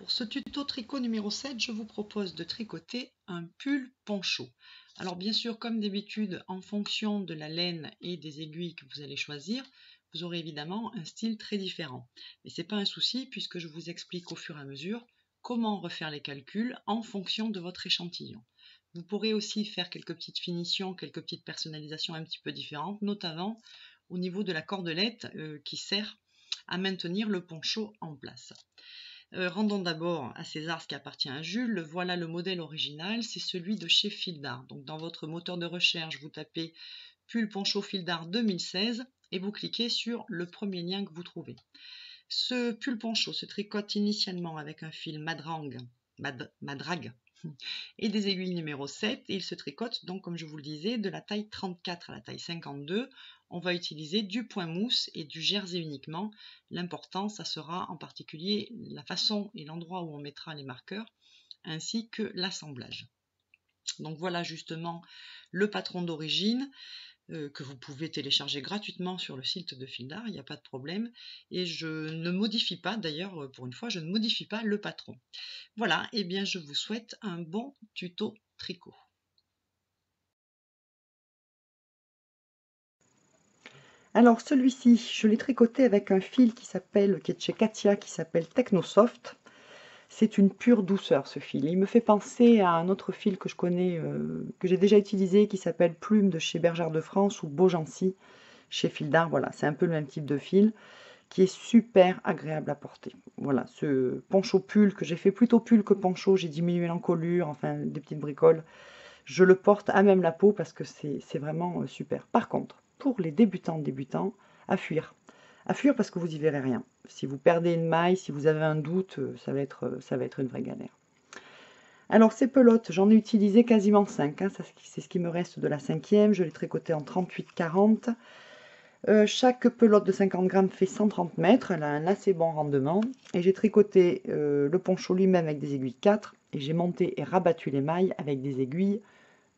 Pour ce tuto tricot numéro 7, je vous propose de tricoter un pull poncho. Alors bien sûr, comme d'habitude, en fonction de la laine et des aiguilles que vous allez choisir, vous aurez évidemment un style très différent. Mais ce n'est pas un souci puisque je vous explique au fur et à mesure comment refaire les calculs en fonction de votre échantillon. Vous pourrez aussi faire quelques petites finitions, quelques petites personnalisations un petit peu différentes, notamment au niveau de la cordelette qui sert à maintenir le poncho en place. Rendons d'abord à César ce qui appartient à Jules. Voilà le modèle original, c'est celui de chez Fil d'Art. Donc dans votre moteur de recherche, vous tapez pull poncho Fil d'Art 2016 et vous cliquez sur le premier lien que vous trouvez. Ce pull poncho se tricote initialement avec un fil madrang et des aiguilles numéro 7. Et il se tricote donc, comme je vous le disais, de la taille 34 à la taille 52. On va utiliser du point mousse et du jersey uniquement. L'important, ça sera en particulier la façon et l'endroit où on mettra les marqueurs, ainsi que l'assemblage. Donc voilà justement le patron d'origine que vous pouvez télécharger gratuitement sur le site de Fil d'Art, il n'y a pas de problème. Et je ne modifie pas, d'ailleurs pour une fois, je ne modifie pas le patron. Voilà, et bien je vous souhaite un bon tuto tricot. Alors celui-ci, je l'ai tricoté avec un fil qui est chez Katia, qui s'appelle TechnoSoft. C'est une pure douceur ce fil. Il me fait penser à un autre fil que je connais, que j'ai déjà utilisé, qui s'appelle Plume de chez Bergère de France ou Beaugency chez Fil d'Art. Voilà, c'est un peu le même type de fil qui est super agréable à porter. Voilà, ce poncho pull que j'ai fait plutôt pull que poncho, j'ai diminué l'encolure, enfin des petites bricoles. Je le porte à même la peau parce que c'est vraiment super. Par contre, pour les débutants, à fuir parce que vous n'y verrez rien. Si vous perdez une maille, si vous avez un doute, ça va être une vraie galère. Alors ces pelotes, j'en ai utilisé quasiment 5, hein, c'est ce qui me reste de la 5e, je l'ai tricotée en 38-40. Chaque pelote de 50 grammes fait 130 mètres, elle a un assez bon rendement, et j'ai tricoté le poncho lui-même avec des aiguilles 4, et j'ai monté et rabattu les mailles avec des aiguilles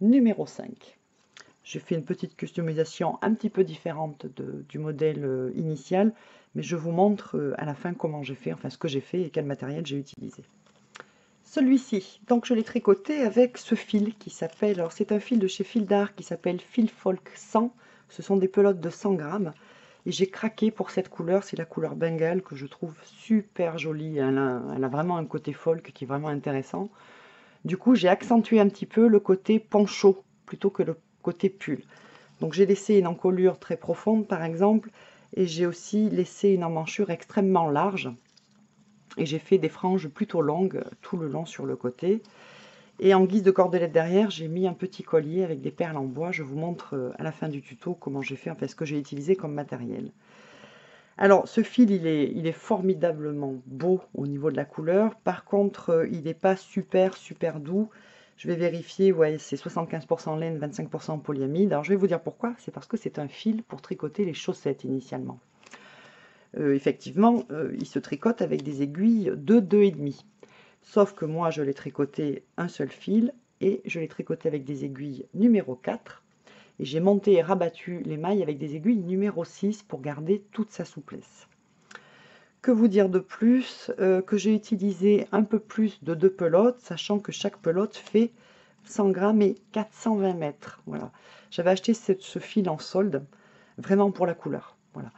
numéro 5. J'ai fait une petite customisation un petit peu différente du modèle initial, mais je vous montre à la fin comment j'ai fait, enfin ce que j'ai fait et quel matériel j'ai utilisé. Celui-ci, donc je l'ai tricoté avec ce fil qui s'appelle, alors c'est un fil de chez Fil d'Art qui s'appelle Fil Folk 100, ce sont des pelotes de 100 grammes, et j'ai craqué pour cette couleur, c'est la couleur Bengale que je trouve super jolie, elle a vraiment un côté folk qui est vraiment intéressant. Du coup j'ai accentué un petit peu le côté poncho, plutôt que le côté pull. Donc j'ai laissé une encolure très profonde par exemple, et j'ai aussi laissé une emmanchure extrêmement large, et j'ai fait des franges plutôt longues tout le long sur le côté, et en guise de cordelette derrière j'ai mis un petit collier avec des perles en bois. Je vous montre à la fin du tuto comment j'ai fait, enfin ce que j'ai utilisé comme matériel. Alors ce fil il est formidablement beau au niveau de la couleur, par contre il n'est pas super doux. Je vais vérifier, ouais, c'est 75% laine, 25% polyamide. Alors je vais vous dire pourquoi, c'est parce que c'est un fil pour tricoter les chaussettes initialement. Effectivement, il se tricote avec des aiguilles de 2,5. Sauf que moi, je l'ai tricoté un seul fil, et je l'ai tricoté avec des aiguilles numéro 4. Et j'ai monté et rabattu les mailles avec des aiguilles numéro 6 pour garder toute sa souplesse. Que vous dire de plus, que j'ai utilisé un peu plus de 2 pelotes, sachant que chaque pelote fait 100 grammes et 420 mètres. Voilà. J'avais acheté ce fil en solde, vraiment pour la couleur. Voilà.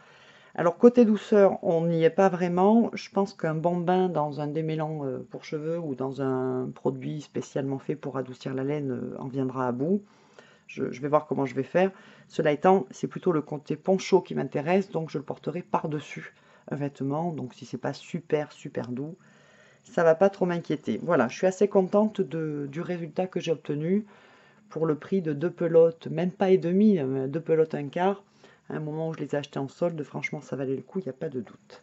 Alors côté douceur, on n'y est pas vraiment. Je pense qu'un bon bain dans un démêlant pour cheveux ou dans un produit spécialement fait pour adoucir la laine en viendra à bout. Je vais voir comment je vais faire. Cela étant, c'est plutôt le côté poncho qui m'intéresse, donc je le porterai par-dessus un vêtement, donc si c'est pas super doux, ça va pas trop m'inquiéter. Voilà, je suis assez contente du résultat que j'ai obtenu pour le prix de 2 pelotes, même pas et demi, 2 pelotes un quart. À un moment où je les ai achetées en solde, franchement ça valait le coup, il n'y a pas de doute.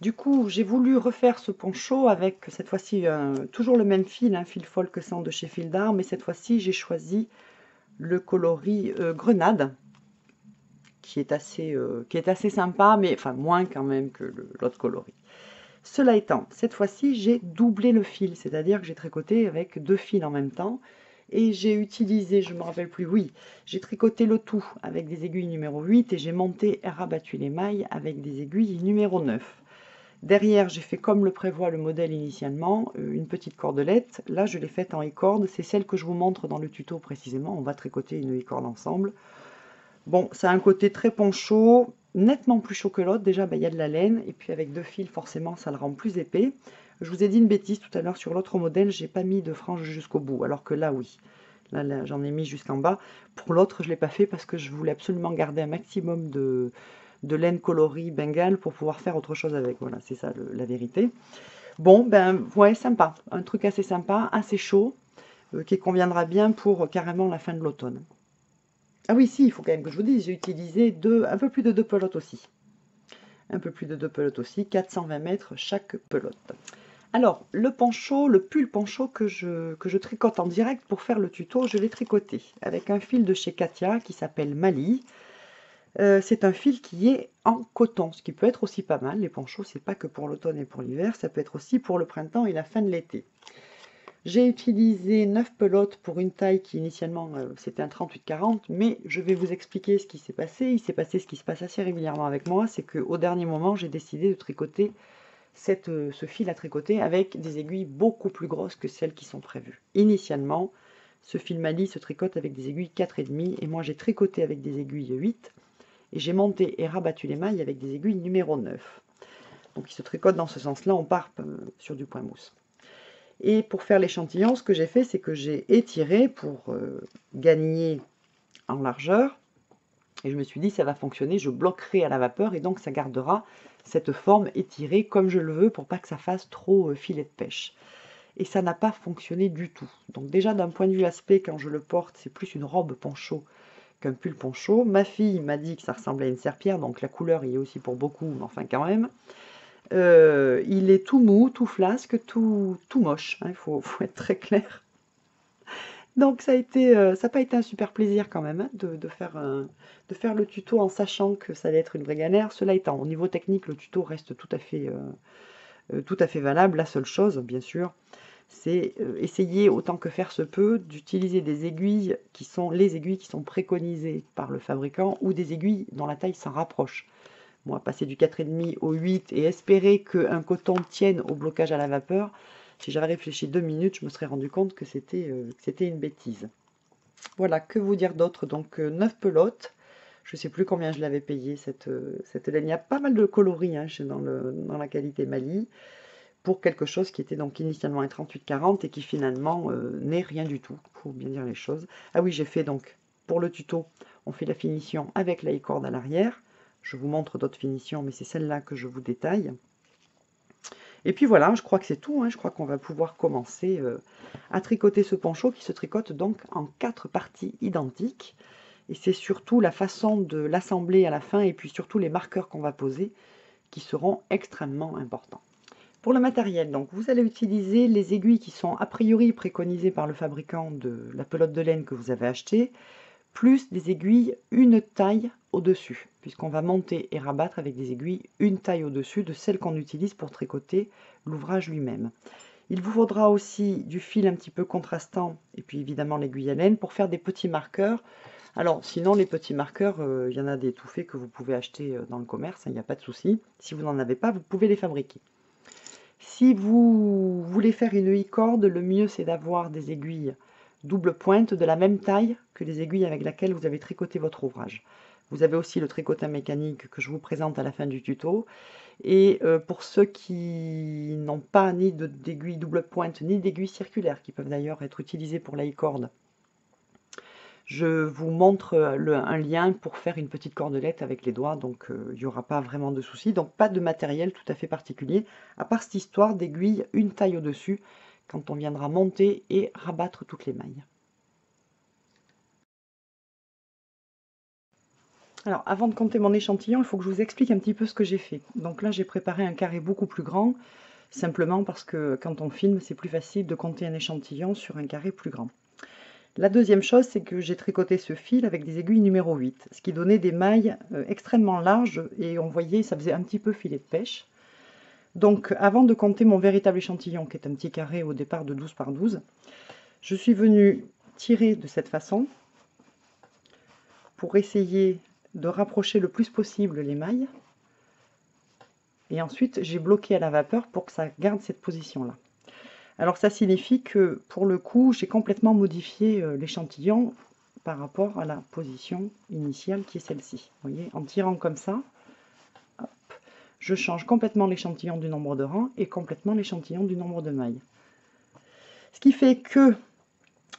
Du coup, j'ai voulu refaire ce poncho avec cette fois-ci toujours le même fil, un fil folk 100 de chez Fil d'Art, mais cette fois-ci j'ai choisi le coloris grenade, qui est assez sympa, mais enfin moins quand même que l'autre coloris. Cela étant, cette fois-ci j'ai doublé le fil, c'est-à-dire que j'ai tricoté avec 2 fils en même temps, et j'ai utilisé, je ne me rappelle plus, oui, j'ai tricoté le tout avec des aiguilles numéro 8, et j'ai monté et rabattu les mailles avec des aiguilles numéro 9. Derrière, j'ai fait comme le prévoit le modèle initialement, une petite cordelette. Là, je l'ai faite en i-corde. C'est celle que je vous montre dans le tuto précisément. On va tricoter une i-corde ensemble. Bon, ça a un côté très poncho, nettement plus chaud que l'autre. Déjà, y a de la laine. Et puis avec deux fils, forcément, ça le rend plus épais. Je vous ai dit une bêtise tout à l'heure sur l'autre modèle. J'ai pas mis de frange jusqu'au bout, alors que là, oui. Là j'en ai mis jusqu'en bas. Pour l'autre, je l'ai pas fait parce que je voulais absolument garder un maximum de laine coloris bengale pour pouvoir faire autre chose avec. Voilà, c'est ça la vérité. Bon, ouais, sympa. Un truc assez sympa, assez chaud, qui conviendra bien pour carrément la fin de l'automne. Ah oui, si, il faut quand même que je vous dise, j'ai utilisé un peu plus de deux pelotes aussi. 420 mètres chaque pelote. Alors, le pull poncho que je tricote en direct pour faire le tuto, je l'ai tricoté avec un fil de chez Katia qui s'appelle Mali. C'est un fil qui est en coton, ce qui peut être aussi pas mal. Les ponchos, c'est pas que pour l'automne et pour l'hiver, ça peut être aussi pour le printemps et la fin de l'été. J'ai utilisé 9 pelotes pour une taille qui initialement c'était un 38-40, mais je vais vous expliquer ce qui s'est passé. Il s'est passé ce qui se passe assez régulièrement avec moi, c'est qu'au dernier moment, j'ai décidé de tricoter ce fil à tricoter avec des aiguilles beaucoup plus grosses que celles qui sont prévues. Initialement, ce fil Mali se tricote avec des aiguilles 4,5 et moi j'ai tricoté avec des aiguilles 8. Et j'ai monté et rabattu les mailles avec des aiguilles numéro 9. Donc il se tricote dans ce sens-là, on part sur du point mousse. Et pour faire l'échantillon, ce que j'ai fait, c'est que j'ai étiré pour gagner en largeur. Et je me suis dit, ça va fonctionner, je bloquerai à la vapeur et donc ça gardera cette forme étirée comme je le veux pour pas que ça fasse trop filet de pêche. Et ça n'a pas fonctionné du tout. Donc déjà d'un point de vue aspect, quand je le porte, c'est plus une robe poncho qu'un pull poncho. Ma fille m'a dit que ça ressemblait à une serpillière, donc la couleur y est aussi pour beaucoup, mais enfin quand même. Il est tout mou, tout flasque, tout moche, hein, faut être très clair. Donc ça n'a pas été un super plaisir quand même hein, de faire le tuto en sachant que ça allait être une vraie galère. Cela étant, au niveau technique, le tuto reste tout à fait valable. La seule chose, bien sûr, c'est essayer autant que faire se peut d'utiliser des aiguilles qui sont les aiguilles qui sont préconisées par le fabricant ou des aiguilles dont la taille s'en rapproche. Moi, passer du 4,5 au 8 et espérer qu'un coton tienne au blocage à la vapeur, si j'avais réfléchi 2 minutes, je me serais rendu compte que c'était une bêtise. Voilà, que vous dire d'autre? Donc 9 pelotes, je ne sais plus combien je l'avais payé cette laine. Il y a pas mal de coloris hein, dans la qualité Mali, pour quelque chose qui était donc initialement un 38-40 et qui finalement n'est rien du tout, pour bien dire les choses. Ah oui, j'ai fait donc, pour le tuto, on fait la finition avec la i-corde à l'arrière. Je vous montre d'autres finitions, mais c'est celle-là que je vous détaille. Et puis voilà, je crois que c'est tout. Hein. Je crois qu'on va pouvoir commencer à tricoter ce poncho qui se tricote donc en 4 parties identiques. Et c'est surtout la façon de l'assembler à la fin et puis surtout les marqueurs qu'on va poser qui seront extrêmement importants. Pour le matériel, donc, vous allez utiliser les aiguilles qui sont a priori préconisées par le fabricant de la pelote de laine que vous avez achetée, plus des aiguilles une taille au-dessus, puisqu'on va monter et rabattre avec des aiguilles une taille au-dessus de celles qu'on utilise pour tricoter l'ouvrage lui-même. Il vous faudra aussi du fil un petit peu contrastant, et puis évidemment l'aiguille à laine, pour faire des petits marqueurs. Alors sinon les petits marqueurs, il y en a des tout faits que vous pouvez acheter dans le commerce, il n'y a pas de souci. Si vous n'en avez pas, vous pouvez les fabriquer. Si vous voulez faire une i-corde, le mieux c'est d'avoir des aiguilles double pointe de la même taille que les aiguilles avec lesquelles vous avez tricoté votre ouvrage. Vous avez aussi le tricotin mécanique que je vous présente à la fin du tuto. Et pour ceux qui n'ont pas ni d'aiguille double pointe ni d'aiguille circulaire, qui peuvent d'ailleurs être utilisées pour la i-corde, je vous montre un lien pour faire une petite cordelette avec les doigts, donc il n'y aura pas vraiment de souci. Donc pas de matériel tout à fait particulier, à part cette histoire d'aiguille une taille au-dessus, quand on viendra monter et rabattre toutes les mailles. Alors, avant de compter mon échantillon, il faut que je vous explique un petit peu ce que j'ai fait. Donc là, j'ai préparé un carré beaucoup plus grand, simplement parce que quand on filme, c'est plus facile de compter un échantillon sur un carré plus grand. La deuxième chose, c'est que j'ai tricoté ce fil avec des aiguilles numéro 8, ce qui donnait des mailles extrêmement larges, et on voyait, ça faisait un petit peu filet de pêche. Donc avant de compter mon véritable échantillon, qui est un petit carré au départ de 12 par 12, je suis venue tirer de cette façon pour essayer de rapprocher le plus possible les mailles et ensuite j'ai bloqué à la vapeur pour que ça garde cette position là. Alors ça signifie que pour le coup j'ai complètement modifié l'échantillon par rapport à la position initiale qui est celle-ci. Vous voyez, en tirant comme ça, hop, je change complètement l'échantillon du nombre de rangs et complètement l'échantillon du nombre de mailles. Ce qui fait que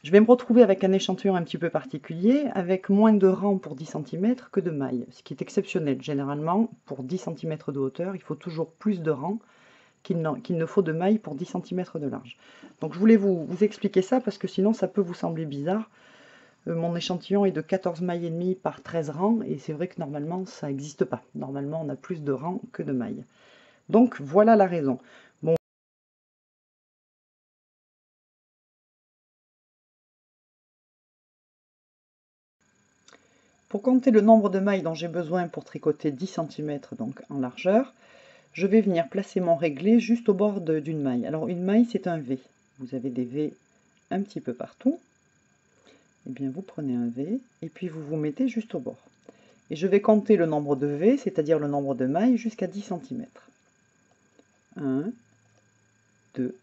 je vais me retrouver avec un échantillon un petit peu particulier, avec moins de rangs pour 10 cm que de mailles, ce qui est exceptionnel. Généralement, pour 10 cm de hauteur, il faut toujours plus de rangs qu'il ne faut de mailles pour 10 cm de large. Donc je voulais vous expliquer ça parce que sinon ça peut vous sembler bizarre. Mon échantillon est de 14 mailles et demie par 13 rangs et c'est vrai que normalement ça n'existe pas. Normalement on a plus de rangs que de mailles. Donc voilà la raison. Bon. Pour compter le nombre de mailles dont j'ai besoin pour tricoter 10 cm donc en largeur, je vais venir placer mon réglet juste au bord d'une maille. Alors une maille c'est un V. Vous avez des V un petit peu partout. Eh bien, vous prenez un V et puis vous vous mettez juste au bord. Et je vais compter le nombre de V, c'est-à-dire le nombre de mailles, jusqu'à 10 cm. 1, 2,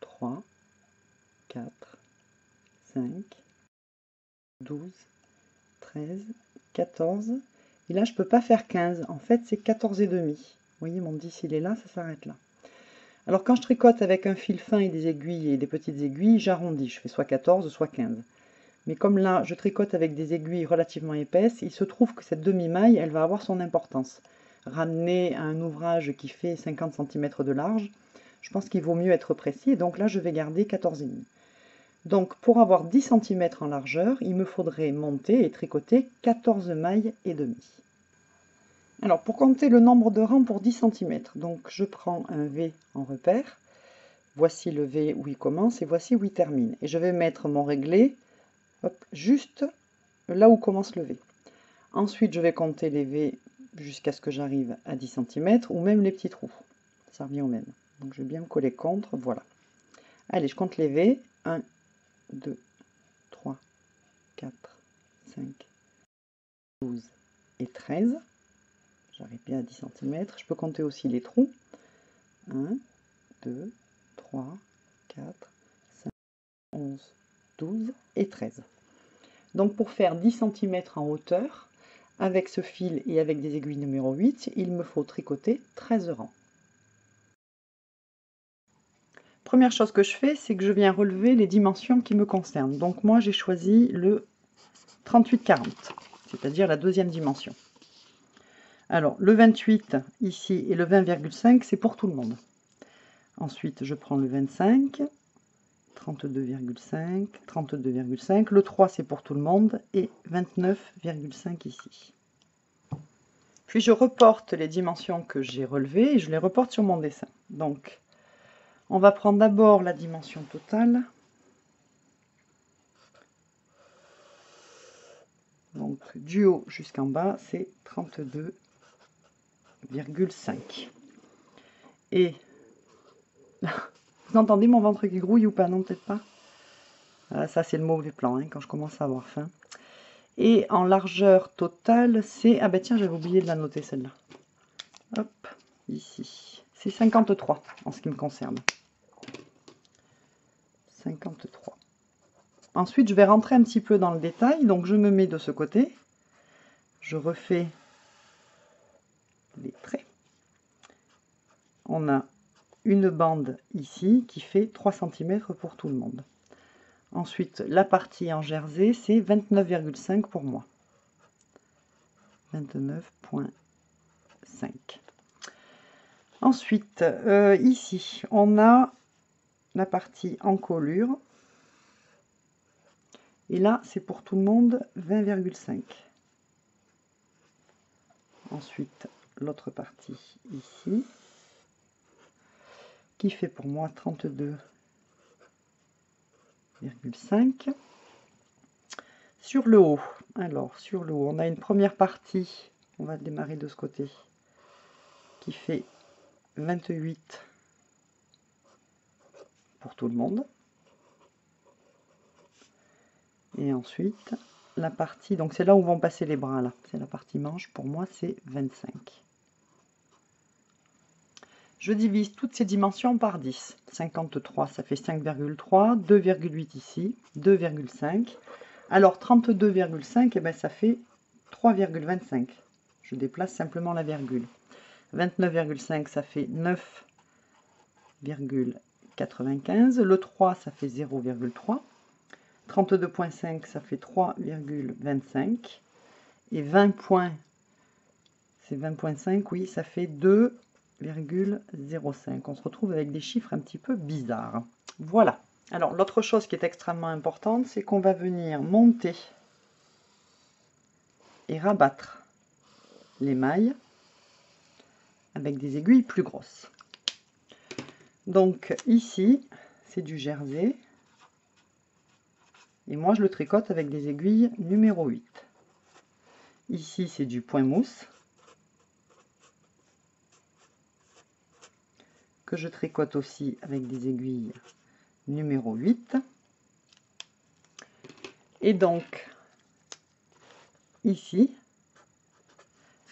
3, 4, 5, 12, 13, 14. Et là, je ne peux pas faire 15. En fait, c'est 14,5. Vous voyez, mon 10, il est là, ça s'arrête là. Alors, quand je tricote avec un fil fin et des aiguilles et des petites aiguilles, j'arrondis. Je fais soit 14, soit 15. Mais comme là, je tricote avec des aiguilles relativement épaisses, il se trouve que cette demi-maille, elle va avoir son importance. Ramenée à un ouvrage qui fait 50 cm de large, je pense qu'il vaut mieux être précis. Et donc là, je vais garder 14,5. Donc, pour avoir 10 cm en largeur, il me faudrait monter et tricoter 14 mailles et demie. Alors, pour compter le nombre de rangs pour 10 cm, donc je prends un V en repère. Voici le V où il commence et voici où il termine. Et je vais mettre mon réglet, hop, juste là où commence le V. Ensuite, je vais compter les V jusqu'à ce que j'arrive à 10 cm, ou même les petits trous. Ça revient au même. Donc, je vais bien me coller contre, voilà. Allez, je compte les V. 1, 2, 3, 4, 5, 12 et 13. J'arrive bien à 10 cm. Je peux compter aussi les trous. 1, 2, 3, 4, 5, 11, 12 et 13. Donc pour faire 10 cm en hauteur, avec ce fil et avec des aiguilles numéro 8, il me faut tricoter 13 rangs. Première chose que je fais, c'est que je viens relever les dimensions qui me concernent. Donc moi, j'ai choisi le 38-40, c'est-à-dire la deuxième dimension. Alors, le 28 ici et le 20,5, c'est pour tout le monde. Ensuite, je prends le 25, 32,5, 32,5. Le 3, c'est pour tout le monde et 29,5 ici. Puis, je reporte les dimensions que j'ai relevées et je les reporte sur mon dessin. Donc, on va prendre d'abord la dimension totale. Donc, du haut jusqu'en bas, c'est 32,5. Et vous entendez mon ventre qui grouille ou pas? Non, peut-être pas. Voilà, ça c'est le mauvais plan, hein, quand je commence à avoir faim. Et en largeur totale, c'est... Ah ben tiens, j'avais oublié de la noter celle-là. Hop, ici. C'est 53 en ce qui me concerne. 53. Ensuite, je vais rentrer un petit peu dans le détail. Donc je me mets de ce côté. Je refais les traits. On a une bande ici qui fait 3 cm pour tout le monde. Ensuite, la partie en jersey, c'est 29,5 pour moi. 29,5. Ensuite, ici, on a la partie en encolure. Et là, c'est pour tout le monde 20,5. Ensuite, l'autre partie ici, qui fait pour moi 32,5. Sur le haut, alors sur le haut, on a une première partie, on va démarrer de ce côté, qui fait 28 pour tout le monde. Et ensuite, la partie, donc c'est là où vont passer les bras, là, c'est la partie manche, pour moi c'est 25. Je divise toutes ces dimensions par 10. 53, ça fait 5,3. 2,8 ici. 2,5. Alors 32,5, eh ben, ça fait 3,25. Je déplace simplement la virgule. 29,5, ça fait 9,95. Le 3, ça fait 0,3. 32,5, ça fait 3,25. Et 20 points, c'est 20,5, oui, ça fait 2,05. On se retrouve avec des chiffres un petit peu bizarres. Voilà. Alors, l'autre chose qui est extrêmement importante, c'est qu'on va venir monter et rabattre les mailles avec des aiguilles plus grosses. Donc, ici, c'est du jersey. Et moi, je le tricote avec des aiguilles numéro 8. Ici, c'est du point mousse que je tricote aussi avec des aiguilles numéro 8. Et donc, ici,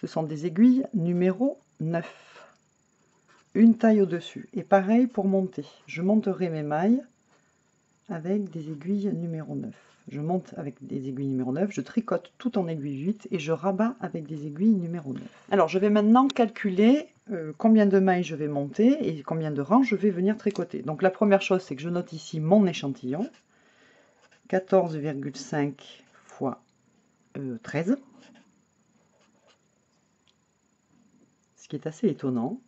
ce sont des aiguilles numéro 9. Une taille au-dessus. Et pareil pour monter. Je monterai mes mailles avec des aiguilles numéro 9. Je monte avec des aiguilles numéro 9, je tricote tout en aiguille 8 et je rabats avec des aiguilles numéro 9. Alors, je vais maintenant calculer combien de mailles je vais monter et combien de rangs je vais venir tricoter. Donc, la première chose, c'est que je note ici mon échantillon. 14,5 fois 13. Ce qui est assez étonnant.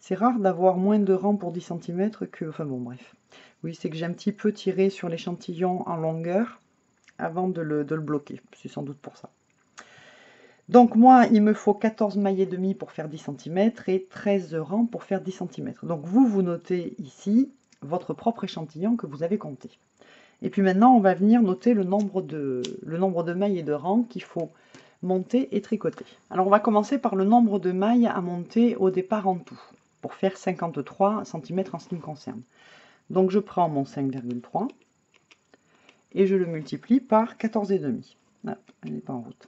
C'est rare d'avoir moins de rangs pour 10 cm que... Enfin bon, bref. Oui, c'est que j'ai un petit peu tiré sur l'échantillon en longueur avant de le bloquer. C'est sans doute pour ça. Donc moi, il me faut 14 mailles et demi pour faire 10 cm et 13 rangs pour faire 10 cm. Donc vous, vous notez ici votre propre échantillon que vous avez compté. Et puis maintenant, on va venir noter le nombre de mailles et de rangs qu'il faut monter et tricoter. Alors on va commencer par le nombre de mailles à monter au départ en tout, pour faire 53 cm en ce qui me concerne. Donc je prends mon 5,3 et je le multiplie par 14,5. Ah, elle n'est pas en route.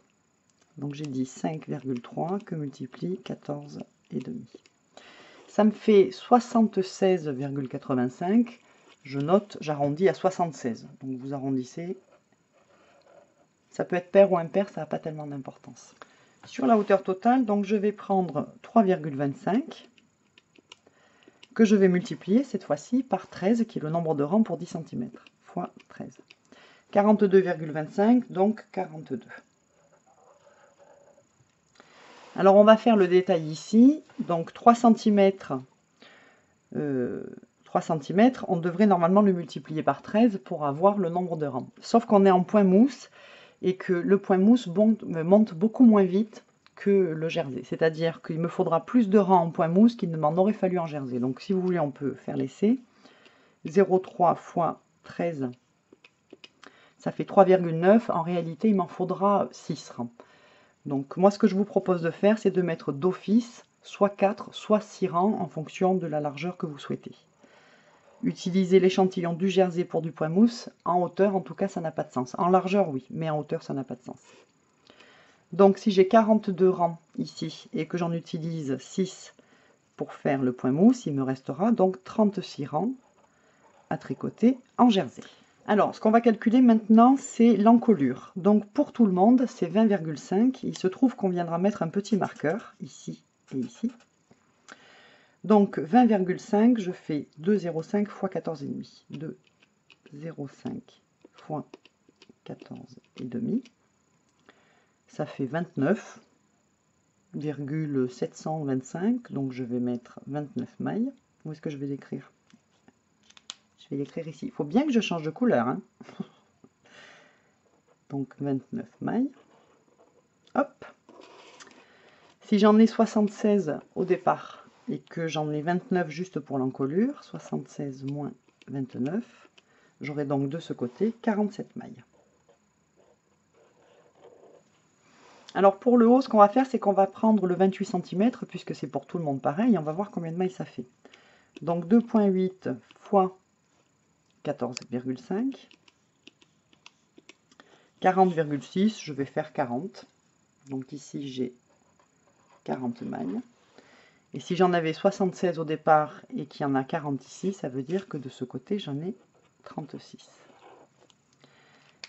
Donc j'ai dit 5,3 que multiplie 14,5. Ça me fait 76,85. Je note, j'arrondis à 76. Donc vous arrondissez. Ça peut être pair ou impair, ça n'a pas tellement d'importance. Sur la hauteur totale, donc je vais prendre 3,25 que je vais multiplier cette fois-ci par 13 qui est le nombre de rangs pour 10 cm fois 13. 42,25 donc 42. Alors on va faire le détail ici. Donc 3 cm, on devrait normalement le multiplier par 13 pour avoir le nombre de rangs. Sauf qu'on est en point mousse et que le point mousse monte beaucoup moins vite que le jersey. C'est-à-dire qu'il me faudra plus de rangs en point mousse qu'il ne m'en aurait fallu en jersey. Donc si vous voulez, on peut faire l'essai. 0,3 fois 13, ça fait 3,9. En réalité, il m'en faudra 6 rangs. Donc moi, ce que je vous propose de faire, c'est de mettre d'office soit 4, soit 6 rangs en fonction de la largeur que vous souhaitez. Utiliser l'échantillon du jersey pour du point mousse, en hauteur en tout cas ça n'a pas de sens. En largeur oui, mais en hauteur ça n'a pas de sens. Donc si j'ai 42 rangs ici et que j'en utilise 6 pour faire le point mousse, il me restera donc 36 rangs à tricoter en jersey. Alors ce qu'on va calculer maintenant, c'est l'encolure. Donc pour tout le monde c'est 20,5. Il se trouve qu'on viendra mettre un petit marqueur ici et ici. Donc 20,5, je fais 2,05 x 14,5. 2,05 x 14,5. Ça fait 29,725. Donc je vais mettre 29 mailles. Où est-ce que je vais l'écrire? Je vais l'écrire ici. Il faut bien que je change de couleur. Hein. Donc 29 mailles. Hop. Si j'en ai 76 au départ, et que j'en ai 29 juste pour l'encolure, 76 moins 29, j'aurai donc de ce côté 47 mailles. Alors pour le haut, ce qu'on va faire, c'est qu'on va prendre le 28 cm, puisque c'est pour tout le monde pareil, et on va voir combien de mailles ça fait. Donc 2,8 fois 14,5, 40,6, je vais faire 40. Donc ici j'ai 40 mailles. Et si j'en avais 76 au départ et qu'il y en a 40 ici, ça veut dire que de ce côté, j'en ai 36.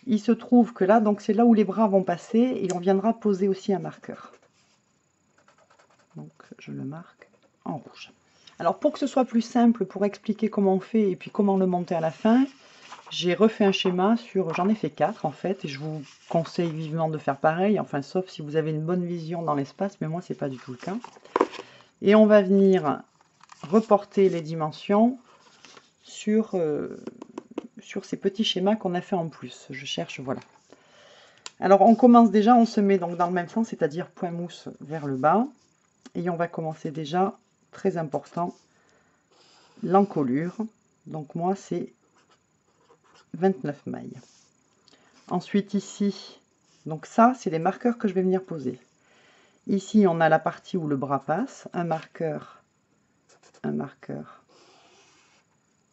Il se trouve que là, donc c'est là où les bras vont passer et on viendra poser aussi un marqueur. Donc je le marque en rouge. Alors pour que ce soit plus simple, pour expliquer comment on fait et puis comment le monter à la fin, j'ai refait un schéma sur, j'en ai fait 4 en fait, et je vous conseille vivement de faire pareil, enfin sauf si vous avez une bonne vision dans l'espace, mais moi c'est pas du tout le cas. Et on va venir reporter les dimensions sur ces petits schémas qu'on a fait en plus. Je cherche, voilà. Alors on commence déjà, on se met donc dans le même sens, c'est-à-dire point mousse vers le bas. Et on va commencer déjà, très important, l'encolure. Donc moi c'est 29 mailles. Ensuite ici, donc ça c'est les marqueurs que je vais venir poser. Ici on a la partie où le bras passe, un marqueur,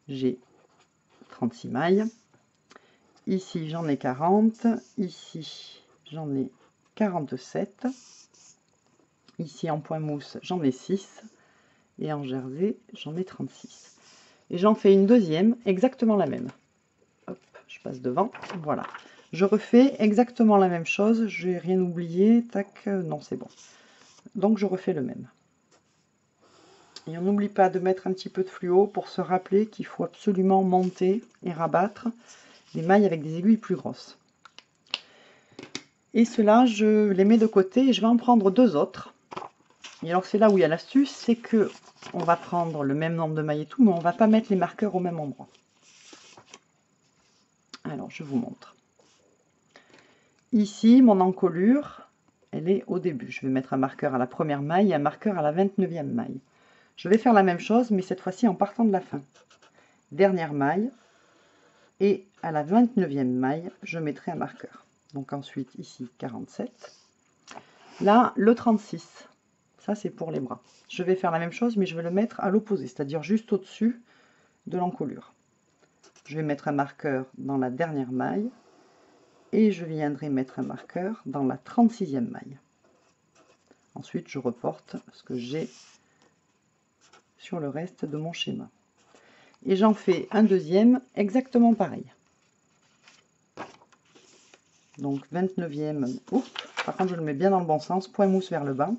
j'ai 36 mailles, ici j'en ai 40, ici j'en ai 47, ici en point mousse j'en ai 6 et en jersey j'en ai 36. Et j'en fais une deuxième, exactement la même. Hop, je passe devant, voilà. Je refais exactement la même chose, je n'ai rien oublié, tac, non c'est bon. Donc je refais le même. Et on n'oublie pas de mettre un petit peu de fluo pour se rappeler qu'il faut absolument monter et rabattre des mailles avec des aiguilles plus grosses. Et cela, je les mets de côté et je vais en prendre deux autres. Et alors c'est là où il y a l'astuce, c'est que on va prendre le même nombre de mailles et tout, mais on ne va pas mettre les marqueurs au même endroit. Alors je vous montre. Ici, mon encolure, elle est au début. Je vais mettre un marqueur à la première maille et un marqueur à la 29e maille. Je vais faire la même chose, mais cette fois-ci en partant de la fin. Dernière maille, et à la 29e maille, je mettrai un marqueur. Donc ensuite, ici, 47. Là, le 36. Ça, c'est pour les bras. Je vais faire la même chose, mais je vais le mettre à l'opposé, c'est-à-dire juste au-dessus de l'encolure. Je vais mettre un marqueur dans la dernière maille. Et je viendrai mettre un marqueur dans la 36e maille. Ensuite, je reporte ce que j'ai sur le reste de mon schéma. Et j'en fais un deuxième exactement pareil. Donc 29e, ouf, par contre je le mets bien dans le bon sens, point mousse vers le bas.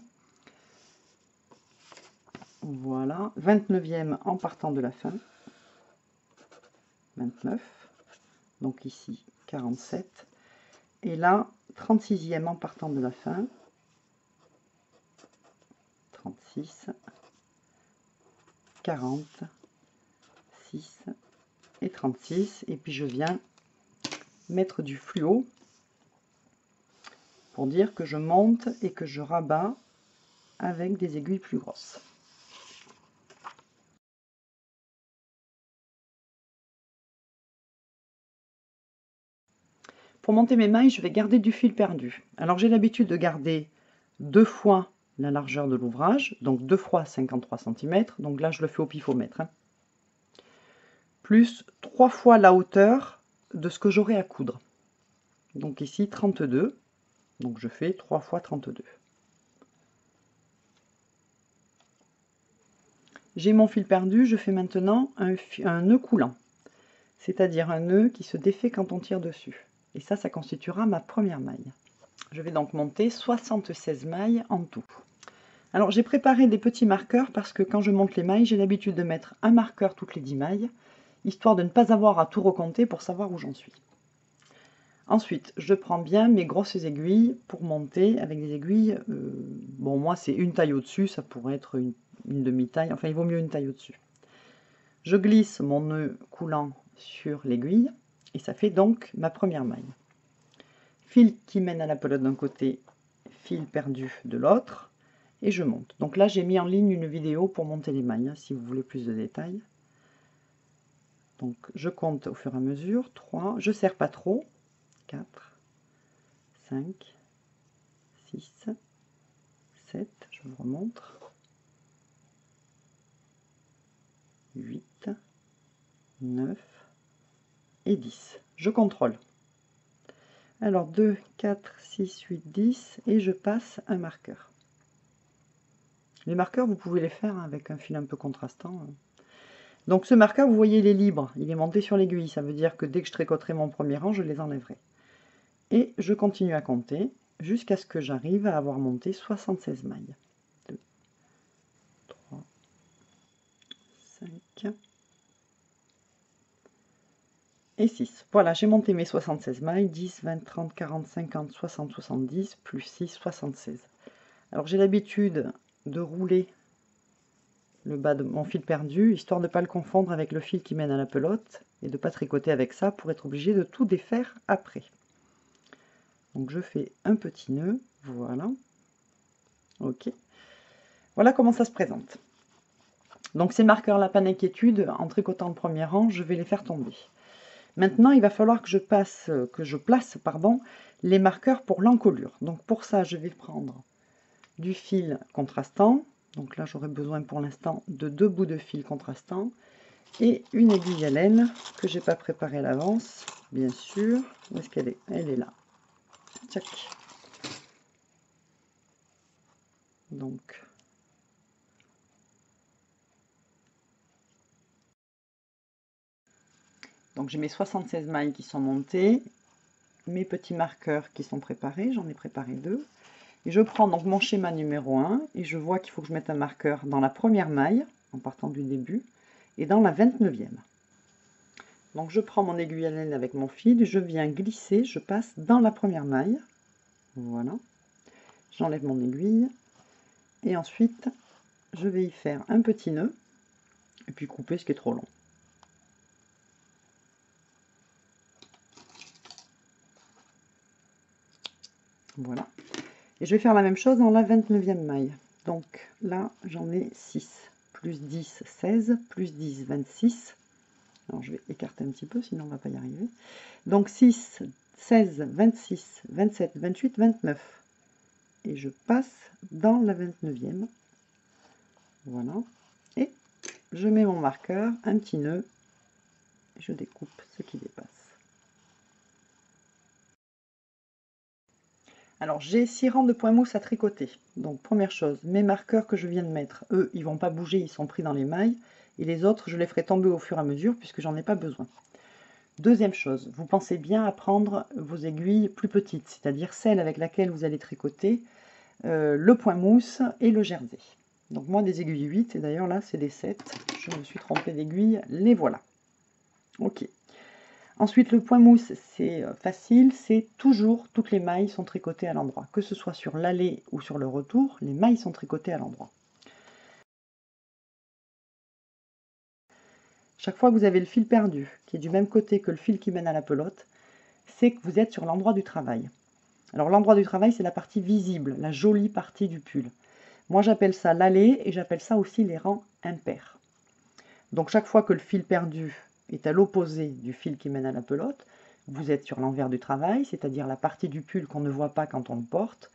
Voilà, 29e en partant de la fin. 29, donc ici 47. Et là, 36e en partant de la fin, 36, 40, 6 et 36. Et puis je viens mettre du fluo pour dire que je monte et que je rabats avec des aiguilles plus grosses. Pour monter mes mailles, je vais garder du fil perdu. Alors j'ai l'habitude de garder deux fois la largeur de l'ouvrage, donc 2 fois 53 cm, donc là je le fais au pifomètre, hein, plus 3 fois la hauteur de ce que j'aurai à coudre. Donc ici 32, donc je fais 3 fois 32. J'ai mon fil perdu, je fais maintenant un nœud coulant, c'est-à-dire un nœud qui se défait quand on tire dessus. Et ça, ça constituera ma première maille. Je vais donc monter 76 mailles en tout. Alors, j'ai préparé des petits marqueurs parce que quand je monte les mailles, j'ai l'habitude de mettre un marqueur toutes les 10 mailles, histoire de ne pas avoir à tout recompter pour savoir où j'en suis. Ensuite, je prends bien mes grosses aiguilles pour monter avec des aiguilles... bon, moi, c'est une taille au-dessus, ça pourrait être une demi-taille. Enfin, il vaut mieux une taille au-dessus. Je glisse mon nœud coulant sur l'aiguille. Et ça fait donc ma première maille. Fil qui mène à la pelote d'un côté, fil perdu de l'autre, et je monte. Donc là, j'ai mis en ligne une vidéo pour monter les mailles, hein, si vous voulez plus de détails. Donc je compte au fur et à mesure, 3, je ne serre pas trop, 4, 5, 6, 7, je vous remontre, 8, 9, et 10. Je contrôle. Alors 2, 4, 6, 8, 10 et je passe un marqueur. Les marqueurs, vous pouvez les faire avec un fil un peu contrastant. Donc ce marqueur, vous voyez, il est libre, il est monté sur l'aiguille. Ça veut dire que dès que je tricoterai mon premier rang, je les enlèverai. Et je continue à compter jusqu'à ce que j'arrive à avoir monté 76 mailles. 2, 3, 5 et 6. Voilà, j'ai monté mes 76 mailles. 10, 20, 30, 40, 50, 60, 70, plus 6, 76. Alors j'ai l'habitude de rouler le bas de mon fil perdu, histoire de ne pas le confondre avec le fil qui mène à la pelote, et de ne pas tricoter avec ça pour être obligé de tout défaire après. Donc je fais un petit nœud, voilà, ok. Voilà comment ça se présente. Donc ces marqueurs-là, pas d'inquiétude, en tricotant le premier rang, je vais les faire tomber. Maintenant, il va falloir que je place les marqueurs pour l'encolure. Donc pour ça, je vais prendre du fil contrastant. Donc là, j'aurai besoin pour l'instant de 2 bouts de fil contrastant et une aiguille à laine que j'ai pas préparée à l'avance, bien sûr. Où est-ce qu'elle est? Elle est là. Tchac. Donc, j'ai mes 76 mailles qui sont montées, mes petits marqueurs qui sont préparés, j'en ai préparé 2. Et je prends donc mon schéma numéro 1 et je vois qu'il faut que je mette un marqueur dans la première maille, en partant du début, et dans la 29e. Donc je prends mon aiguille à laine avec mon fil, je viens glisser, je passe dans la première maille. Voilà. J'enlève mon aiguille. Et ensuite, je vais y faire un petit nœud, et puis couper ce qui est trop long. Voilà. Et je vais faire la même chose dans la 29e maille. Donc là, j'en ai 6, plus 10, 16, plus 10, 26. Alors je vais écarter un petit peu, sinon on ne va pas y arriver. Donc 6, 16, 26, 27, 28, 29. Et je passe dans la 29e. Voilà. Et je mets mon marqueur, un petit nœud. Je découpe ce qui dépasse. Alors j'ai 6 rangs de points mousse à tricoter. Donc première chose, mes marqueurs que je viens de mettre, eux, ils vont pas bouger, ils sont pris dans les mailles. Et les autres, je les ferai tomber au fur et à mesure puisque j'en ai pas besoin. Deuxième chose, vous pensez bien à prendre vos aiguilles plus petites, c'est-à-dire celles avec laquelle vous allez tricoter le point mousse et le jersey. Donc moi des aiguilles 8, et d'ailleurs là c'est des 7, je me suis trompée d'aiguille, les voilà. Ok. Ensuite, le point mousse, c'est facile, c'est toujours, toutes les mailles sont tricotées à l'endroit. Que ce soit sur l'aller ou sur le retour, les mailles sont tricotées à l'endroit. Chaque fois que vous avez le fil perdu, qui est du même côté que le fil qui mène à la pelote, c'est que vous êtes sur l'endroit du travail. Alors l'endroit du travail, c'est la partie visible, la jolie partie du pull. Moi, j'appelle ça l'aller et j'appelle ça aussi les rangs impairs. Donc chaque fois que le fil perdu est à l'opposé du fil qui mène à la pelote, vous êtes sur l'envers du travail, c'est-à-dire la partie du pull qu'on ne voit pas quand on le porte,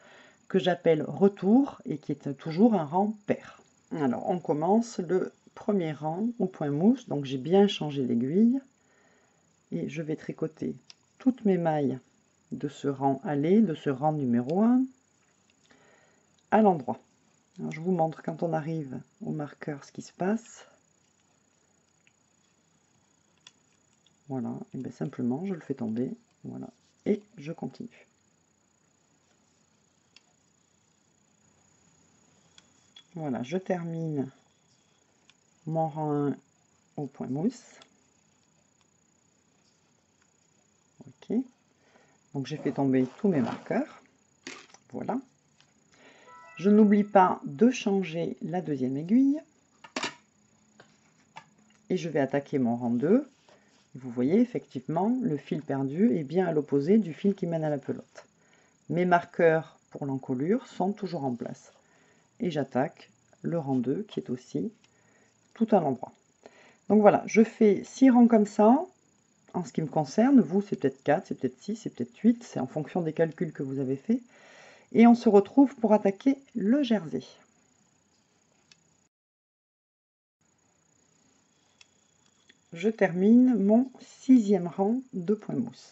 que j'appelle retour et qui est toujours un rang pair. Alors on commence le premier rang au point mousse, donc j'ai bien changé l'aiguille et je vais tricoter toutes mes mailles de ce rang aller, de ce rang numéro 1 à l'endroit. Je vous montre quand on arrive au marqueur ce qui se passe. Voilà, et bien simplement je le fais tomber, voilà, et je continue. Voilà, je termine mon rang 1 au point mousse. Ok, donc j'ai fait tomber tous mes marqueurs, voilà. Je n'oublie pas de changer la deuxième aiguille, et je vais attaquer mon rang 2. Vous voyez, effectivement, le fil perdu est bien à l'opposé du fil qui mène à la pelote. Mes marqueurs pour l'encolure sont toujours en place. Et j'attaque le rang 2 qui est aussi tout à l'endroit. Donc voilà, je fais 6 rangs comme ça. En ce qui me concerne, vous, c'est peut-être 4, c'est peut-être 6, c'est peut-être 8. C'est en fonction des calculs que vous avez fait. Et on se retrouve pour attaquer le jersey. Je termine mon 6e rang de point mousse.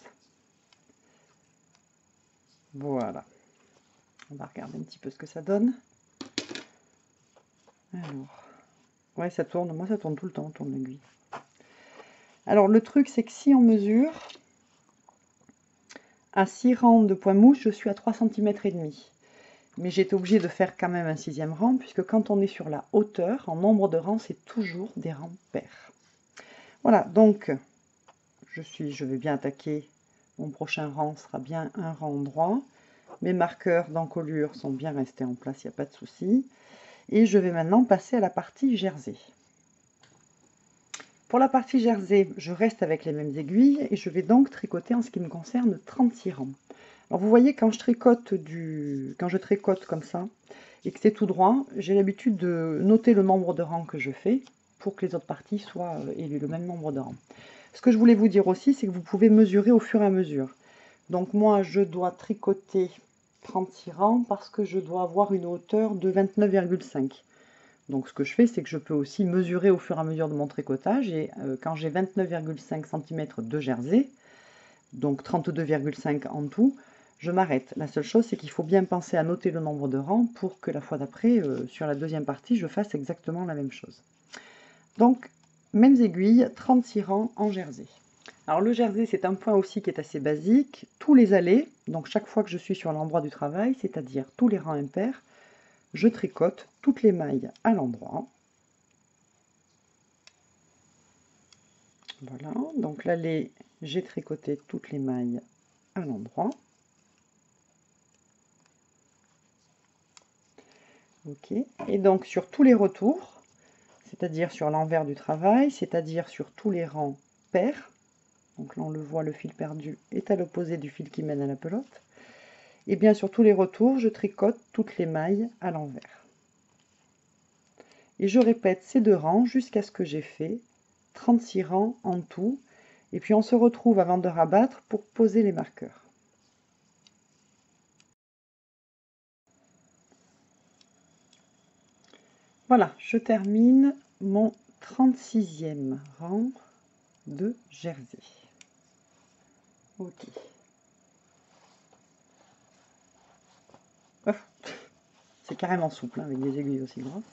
Voilà. On va regarder un petit peu ce que ça donne. Alors, ouais, ça tourne. Moi, ça tourne tout le temps, on tourne l'aiguille. Alors, le truc, c'est que si on mesure, à 6 rangs de point mouche, je suis à 3 cm et demi. Mais j'étais obligée de faire quand même un 6e rang, puisque quand on est sur la hauteur, en nombre de rangs, c'est toujours des rangs pairs. Voilà, donc, je vais bien attaquer. Mon prochain rang sera bien un rang droit. Mes marqueurs d'encolure sont bien restés en place, il n'y a pas de souci. Et je vais maintenant passer à la partie jersey. Pour la partie jersey, je reste avec les mêmes aiguilles et je vais donc tricoter en ce qui me concerne 36 rangs. Alors vous voyez, quand je tricote comme ça et que c'est tout droit, j'ai l'habitude de noter le nombre de rangs que je fais pour que les autres parties soient le même nombre de rangs. Ce que je voulais vous dire aussi, c'est que vous pouvez mesurer au fur et à mesure. Donc moi, je dois tricoter 36 rangs parce que je dois avoir une hauteur de 29,5. Donc ce que je fais, c'est que je peux aussi mesurer au fur et à mesure de mon tricotage. Et quand j'ai 29,5 cm de jersey, donc 32,5 en tout, je m'arrête. La seule chose, c'est qu'il faut bien penser à noter le nombre de rangs pour que la fois d'après, sur la deuxième partie, je fasse exactement la même chose. Donc, mêmes aiguilles, 36 rangs en jersey. Alors le jersey, c'est un point aussi qui est assez basique. Tous les allées, donc chaque fois que je suis sur l'endroit du travail, c'est-à-dire tous les rangs impairs, je tricote toutes les mailles à l'endroit. Voilà, donc l'allée, j'ai tricoté toutes les mailles à l'endroit. Ok, et donc sur tous les retours, c'est-à-dire sur l'envers du travail, c'est-à-dire sur tous les rangs pairs, donc là on le voit, le fil perdu est à l'opposé du fil qui mène à la pelote. Et bien sur tous les retours, je tricote toutes les mailles à l'envers. Et je répète ces deux rangs jusqu'à ce que j'ai fait 36 rangs en tout. Et puis on se retrouve avant de rabattre pour poser les marqueurs. Voilà, je termine mon 36e rang de jersey. Ok. C'est carrément souple, hein, avec des aiguilles aussi grosses.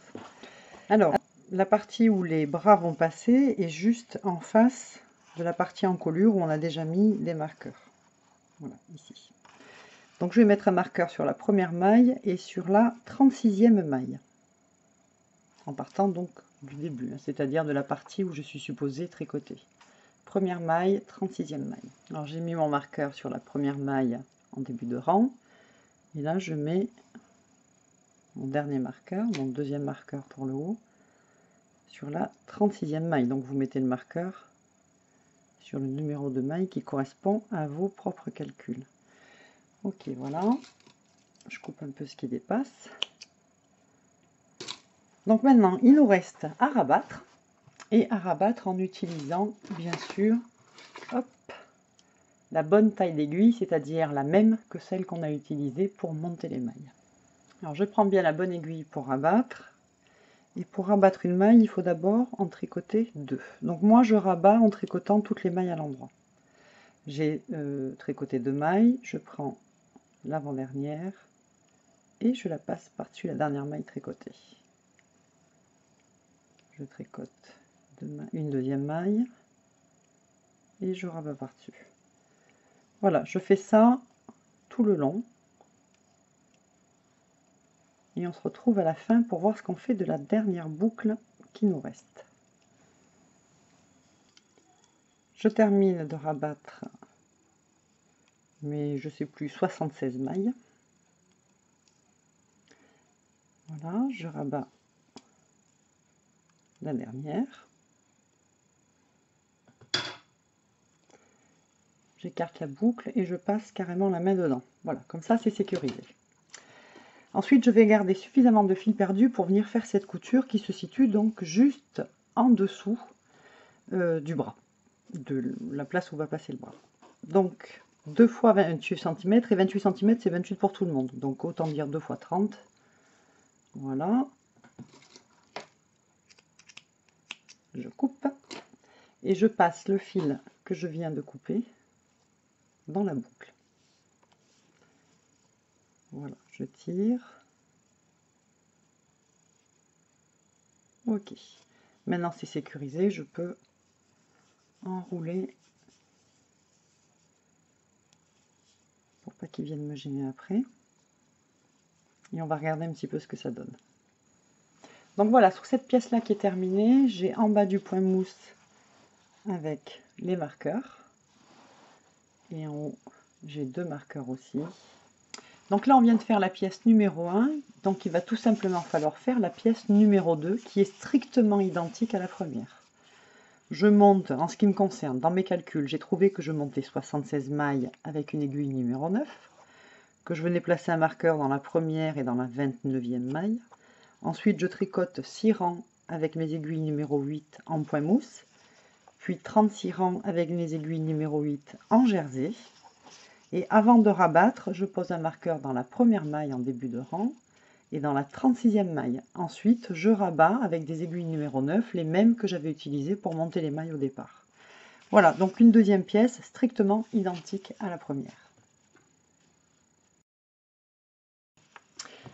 Alors, la partie où les bras vont passer est juste en face de la partie encolure où on a déjà mis des marqueurs. Voilà, ici. Donc je vais mettre un marqueur sur la première maille et sur la 36e maille. En partant donc du début, hein, c'est-à-dire de la partie où je suis supposée tricoter. Première maille, 36e maille. Alors j'ai mis mon marqueur sur la première maille en début de rang. Et là, je mets mon dernier marqueur, mon deuxième marqueur pour le haut, sur la 36e maille. Donc, vous mettez le marqueur sur le numéro de maille qui correspond à vos propres calculs. Ok, voilà. Je coupe un peu ce qui dépasse. Donc maintenant, il nous reste à rabattre. Et à rabattre en utilisant, bien sûr, hop, la bonne taille d'aiguille, c'est-à-dire la même que celle qu'on a utilisée pour monter les mailles. Alors je prends bien la bonne aiguille pour rabattre. Et pour rabattre une maille, il faut d'abord en tricoter 2. Donc moi je rabats en tricotant toutes les mailles à l'endroit. J'ai tricoté 2 mailles, je prends l'avant-dernière et je la passe par-dessus la dernière maille tricotée. Je tricote une deuxième maille et je rabats par-dessus. Voilà, je fais ça tout le long. Et on se retrouve à la fin pour voir ce qu'on fait de la dernière boucle qui nous reste. Je termine de rabattre mes, je sais plus, 76 mailles. Voilà, je rabats la dernière. J'écarte la boucle et je passe carrément la main dedans. Voilà, comme ça c'est sécurisé. Ensuite, je vais garder suffisamment de fil perdu pour venir faire cette couture qui se situe donc juste en dessous du bras, de la place où va passer le bras. Donc 2 fois 28 cm et 28 cm c'est 28 pour tout le monde. Donc autant dire 2 fois 30. Voilà. Je coupe et je passe le fil que je viens de couper dans la boucle. Voilà, je tire OK. Maintenant, c'est sécurisé. Je peux enrouler pour pas qu'ils viennent me gêner après. Et on va regarder un petit peu ce que ça donne. Donc voilà, sur cette pièce-là qui est terminée, j'ai en bas du point mousse avec les marqueurs. Et en haut, j'ai deux marqueurs aussi. Donc là, on vient de faire la pièce numéro 1. Donc il va tout simplement falloir faire la pièce numéro 2 qui est strictement identique à la première. Je monte, en ce qui me concerne, dans mes calculs, j'ai trouvé que je montais 76 mailles avec une aiguille numéro 9, que je venais placer un marqueur dans la première et dans la 29e maille. Ensuite, je tricote 6 rangs avec mes aiguilles numéro 8 en point mousse, puis 36 rangs avec mes aiguilles numéro 8 en jersey. Et avant de rabattre, je pose un marqueur dans la première maille en début de rang et dans la 36e maille. Ensuite, je rabats avec des aiguilles numéro 9, les mêmes que j'avais utilisées pour monter les mailles au départ. Voilà, donc une deuxième pièce strictement identique à la première.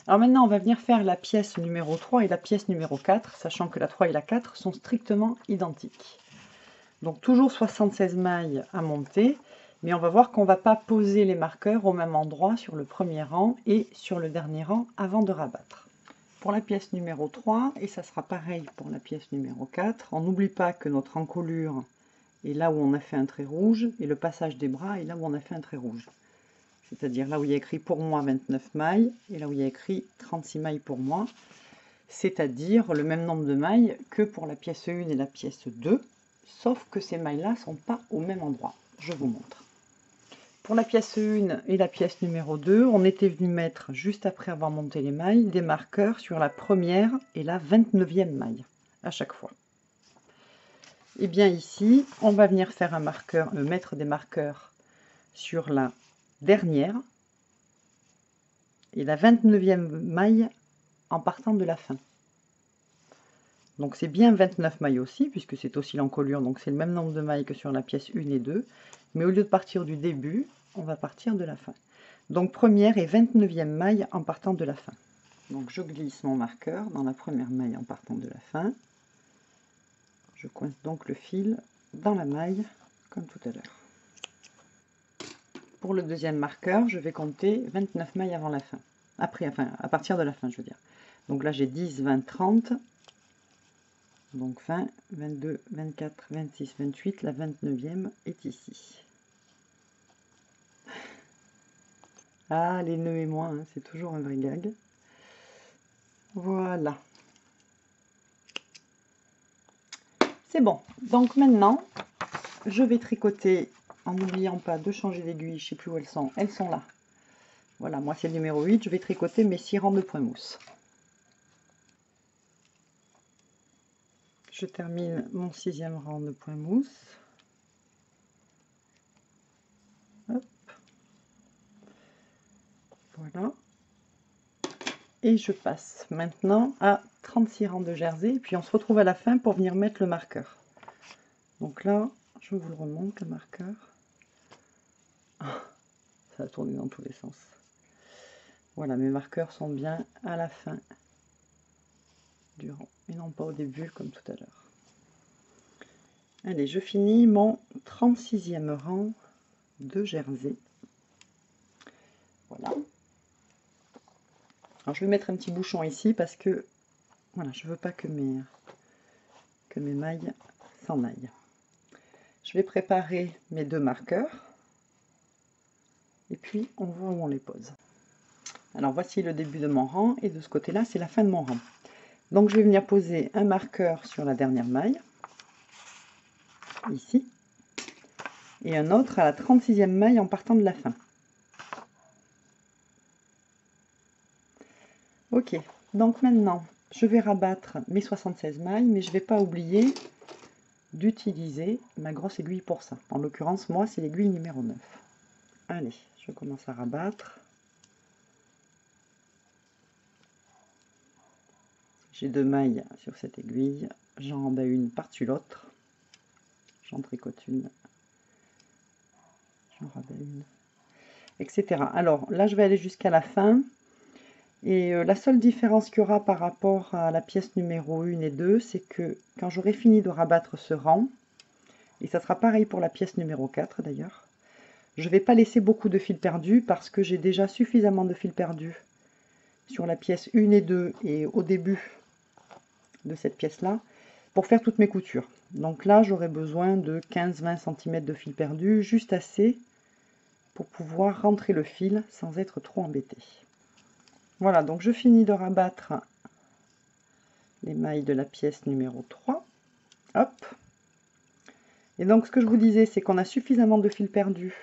Alors maintenant, on va venir faire la pièce numéro 3 et la pièce numéro 4, sachant que la 3 et la 4 sont strictement identiques. Donc toujours 76 mailles à monter. Mais on va voir qu'on ne va pas poser les marqueurs au même endroit sur le premier rang et sur le dernier rang avant de rabattre. Pour la pièce numéro 3, et ça sera pareil pour la pièce numéro 4, on n'oublie pas que notre encolure est là où on a fait un trait rouge et le passage des bras est là où on a fait un trait rouge. C'est-à-dire là où il y a écrit pour moi 29 mailles et là où il y a écrit 36 mailles pour moi, c'est-à-dire le même nombre de mailles que pour la pièce 1 et la pièce 2, sauf que ces mailles-là ne sont pas au même endroit. Je vous montre. Pour la pièce 1 et la pièce numéro 2, on était venu mettre, juste après avoir monté les mailles, des marqueurs sur la première et la 29e maille, à chaque fois. Et bien ici, on va venir faire un marqueur, mettre des marqueurs sur la dernière et la 29e maille en partant de la fin. Donc c'est bien 29 mailles aussi, puisque c'est aussi l'encolure, donc c'est le même nombre de mailles que sur la pièce 1 et 2. Mais au lieu de partir du début, on va partir de la fin. Donc première et 29e maille en partant de la fin. Donc je glisse mon marqueur dans la première maille en partant de la fin. Je coince donc le fil dans la maille, comme tout à l'heure. Pour le deuxième marqueur, je vais compter 29 mailles avant la fin. À partir de la fin, je veux dire. Donc là j'ai 10, 20, 30... Donc fin, 22, 24, 26, 28, la 29e est ici. Ah, les nœuds et moi, hein, c'est toujours un vrai gag. Voilà. C'est bon. Donc maintenant, je vais tricoter en n'oubliant pas de changer d'aiguille. Je ne sais plus où elles sont. Elles sont là. Voilà, moi c'est le numéro 8. Je vais tricoter mes 6 rangs de point mousse. Je termine mon 6e rang de point mousse. Hop. Voilà. Et je passe maintenant à 36 rangs de jersey. Et puis on se retrouve à la fin pour venir mettre le marqueur. Donc là, je vous le remonte, le marqueur. Ça a tourné dans tous les sens. Voilà, mes marqueurs sont bien à la fin du rang. Et non pas au début comme tout à l'heure. Allez, je finis mon 36e rang de jersey. Voilà. Alors je vais mettre un petit bouchon ici parce que voilà, je veux pas que mes mailles s'en aillent. Je vais préparer mes deux marqueurs et puis on voit où on les pose. Alors voici le début de mon rang et de ce côté-là, c'est la fin de mon rang. Donc je vais venir poser un marqueur sur la dernière maille, ici, et un autre à la 36e maille en partant de la fin. Ok, donc maintenant, je vais rabattre mes 76 mailles, mais je ne vais pas oublier d'utiliser ma grosse aiguille pour ça. En l'occurrence, moi, c'est l'aiguille numéro 9. Allez, je commence à rabattre. J'ai deux mailles sur cette aiguille, j'en rabats une par-dessus l'autre, j'en tricote une, j'en rabats une, etc. Alors là, je vais aller jusqu'à la fin. Et la seule différence qu'il y aura par rapport à la pièce numéro 1 et 2, c'est que quand j'aurai fini de rabattre ce rang, et ça sera pareil pour la pièce numéro 4 d'ailleurs, je ne vais pas laisser beaucoup de fils perdus parce que j'ai déjà suffisamment de fils perdus sur la pièce 1 et 2 et au début de cette pièce-là pour faire toutes mes coutures. Donc là, j'aurai besoin de 15-20 cm de fil perdu, juste assez pour pouvoir rentrer le fil sans être trop embêté. Voilà, donc je finis de rabattre les mailles de la pièce numéro 3. Hop. Et donc ce que je vous disais, c'est qu'on a suffisamment de fil perdu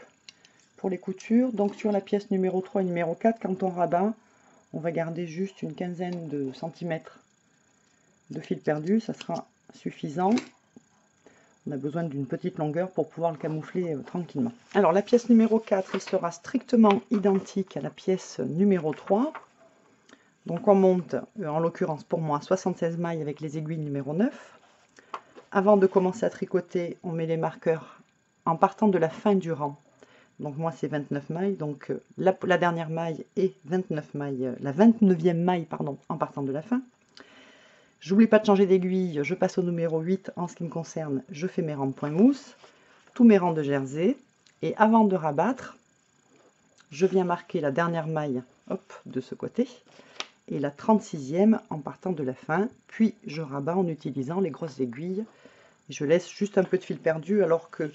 pour les coutures. Donc sur la pièce numéro 3 et numéro 4, quand on rabat, on va garder juste une quinzaine de centimètres de fil perdu. Ça sera suffisant. On a besoin d'une petite longueur pour pouvoir le camoufler tranquillement. Alors la pièce numéro 4, elle sera strictement identique à la pièce numéro 3. Donc on monte, en l'occurrence pour moi, 76 mailles avec les aiguilles numéro 9. Avant de commencer à tricoter, on met les marqueurs en partant de la fin du rang. Donc moi c'est 29 mailles, donc la dernière maille et 29 mailles, la 29e maille pardon, en partant de la fin. J'oublie pas de changer d'aiguille, je passe au numéro 8. En ce qui me concerne, je fais mes rangs de point mousse, tous mes rangs de jersey. Et avant de rabattre, je viens marquer la dernière maille, hop, de ce côté. Et la 36e en partant de la fin, puis je rabats en utilisant les grosses aiguilles. Je laisse juste un peu de fil perdu, alors que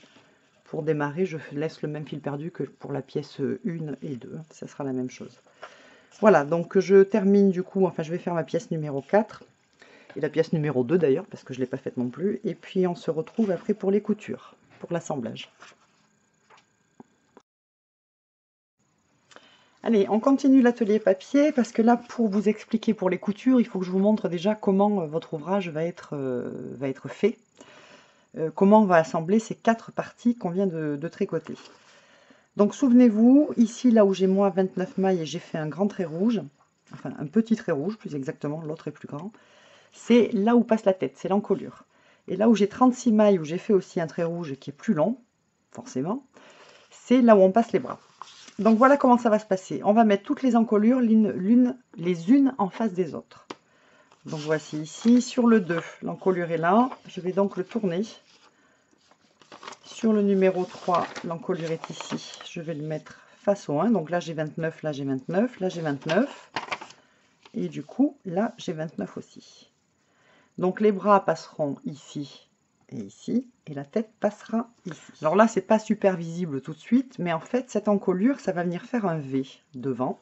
pour démarrer, je laisse le même fil perdu que pour la pièce 1 et 2. Ça sera la même chose. Voilà, donc je termine du coup, enfin je vais faire ma pièce numéro 4, et la pièce numéro 2 d'ailleurs, parce que je ne l'ai pas faite non plus. Et puis on se retrouve après pour les coutures, pour l'assemblage. Allez, on continue l'atelier papier parce que là, pour vous expliquer pour les coutures, il faut que je vous montre déjà comment votre ouvrage va être fait, comment on va assembler ces quatre parties qu'on vient de tricoter. Donc souvenez-vous, ici, là où j'ai moi 29 mailles et j'ai fait un grand trait rouge, enfin un petit trait rouge plus exactement, l'autre est plus grand, c'est là où passe la tête, c'est l'encolure. Et là où j'ai 36 mailles, où j'ai fait aussi un trait rouge qui est plus long, forcément, c'est là où on passe les bras. Donc voilà comment ça va se passer. On va mettre toutes les encolures les unes en face des autres. Donc voici ici, sur le 2, l'encolure est là. Je vais donc le tourner. Sur le numéro 3, l'encolure est ici. Je vais le mettre face au 1. Donc là j'ai 29, là j'ai 29, là j'ai 29. Et du coup, là j'ai 29 aussi. Donc les bras passeront ici et ici, et la tête passera ici. Alors là, c'est pas super visible tout de suite, mais en fait, cette encolure, ça va venir faire un V devant,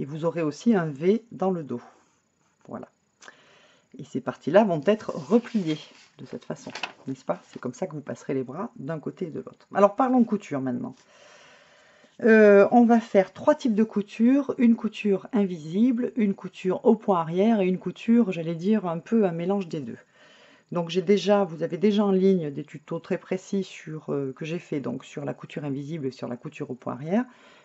et vous aurez aussi un V dans le dos. Voilà. Et ces parties-là vont être repliées de cette façon, n'est-ce pas? C'est comme ça que vous passerez les bras d'un côté et de l'autre. Alors, parlons couture maintenant. On va faire trois types de couture, une couture invisible, une couture au point arrière, et une couture, j'allais dire, un peu un mélange des deux. Donc vous avez déjà en ligne des tutos très précis que j'ai fait donc sur la couture invisible et sur la couture au point arrière,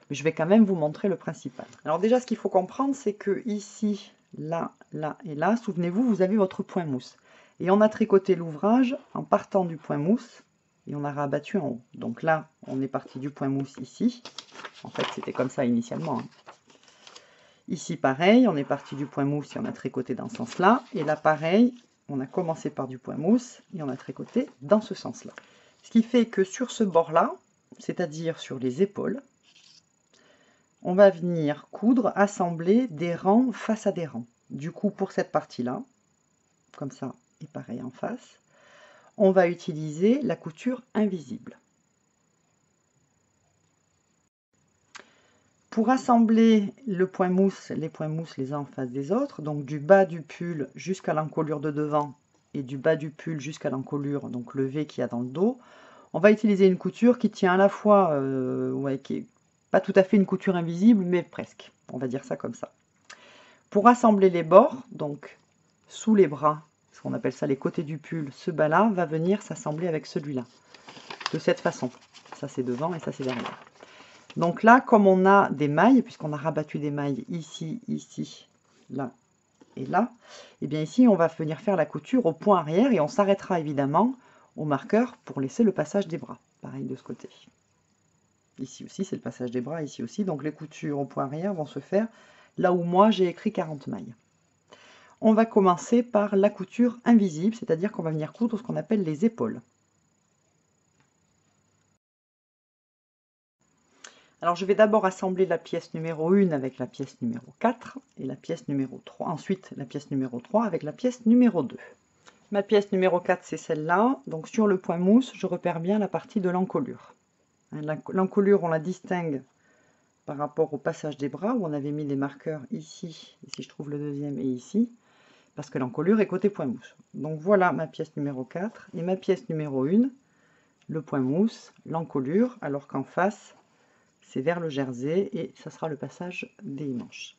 mais je vais quand même vous montrer le principal. Alors déjà ce qu'il faut comprendre, c'est que ici, là, là et là, souvenez-vous, vous avez votre point mousse. Et on a tricoté l'ouvrage en partant du point mousse et on a rabattu en haut. Donc là, on est parti du point mousse ici. En fait, c'était comme ça initialement. Ici, pareil, on est parti du point mousse et on a tricoté dans ce sens-là. Et là, pareil. On a commencé par du point mousse et on a tricoté dans ce sens-là. Ce qui fait que sur ce bord-là, c'est-à-dire sur les épaules, on va venir coudre, assembler des rangs face à des rangs. Du coup, pour cette partie-là, comme ça et pareil en face, on va utiliser la couture invisible. Pour assembler le point mousse, les points mousses les uns en face des autres, donc du bas du pull jusqu'à l'encolure de devant et du bas du pull jusqu'à l'encolure, donc le V qu'il y a dans le dos, on va utiliser une couture qui tient à la fois, qui n'est pas tout à fait une couture invisible, mais presque, on va dire ça comme ça. Pour assembler les bords, donc sous les bras, ce qu'on appelle ça les côtés du pull, ce bas-là va venir s'assembler avec celui-là, de cette façon. Ça c'est devant et ça c'est derrière. Donc là, comme on a des mailles, puisqu'on a rabattu des mailles ici, ici, là et là, et bien ici, on va venir faire la couture au point arrière et on s'arrêtera évidemment au marqueur pour laisser le passage des bras. Pareil de ce côté. Ici aussi, c'est le passage des bras, ici aussi. Donc les coutures au point arrière vont se faire là où moi j'ai écrit 40 mailles. On va commencer par la couture invisible, c'est-à-dire qu'on va venir coudre ce qu'on appelle les épaules. Alors je vais d'abord assembler la pièce numéro 1 avec la pièce numéro 4 et la pièce numéro 3. Ensuite la pièce numéro 3 avec la pièce numéro 2. Ma pièce numéro 4 c'est celle-là, donc sur le point mousse je repère bien la partie de l'encolure. L'encolure on la distingue par rapport au passage des bras où on avait mis des marqueurs ici, et si je trouve le deuxième et ici, parce que l'encolure est côté point mousse. Donc voilà ma pièce numéro 4 et ma pièce numéro 1, le point mousse, l'encolure, alors qu'en face c'est vers le jersey et ça sera le passage des manches.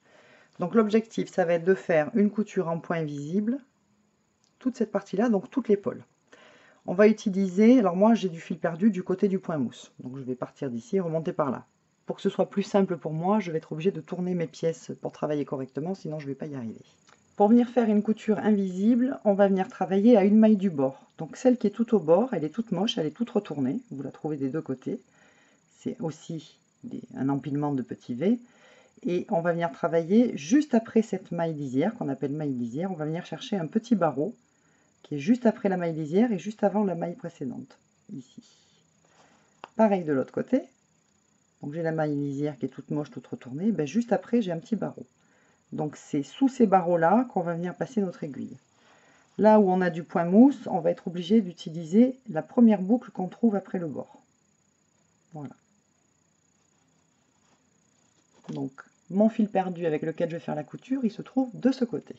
Donc l'objectif, ça va être de faire une couture en point visible, toute cette partie-là, donc toute l'épaule. On va utiliser, alors moi j'ai du fil perdu du côté du point mousse, donc je vais partir d'ici et remonter par là. Pour que ce soit plus simple pour moi, je vais être obligée de tourner mes pièces pour travailler correctement, sinon je ne vais pas y arriver. Pour venir faire une couture invisible, on va venir travailler à une maille du bord. Donc celle qui est toute au bord, elle est toute moche, elle est toute retournée, vous la trouvez des deux côtés. C'est aussi un empilement de petits V, et on va venir travailler juste après cette maille lisière qu'on appelle maille lisière. On va venir chercher un petit barreau qui est juste après la maille lisière et juste avant la maille précédente ici. Pareil de l'autre côté, donc j'ai la maille lisière qui est toute moche, toute retournée, ben juste après j'ai un petit barreau, donc c'est sous ces barreaux là qu'on va venir passer notre aiguille. Là où on a du point mousse, on va être obligé d'utiliser la première boucle qu'on trouve après le bord. Voilà. Donc mon fil perdu avec lequel je vais faire la couture, il se trouve de ce côté.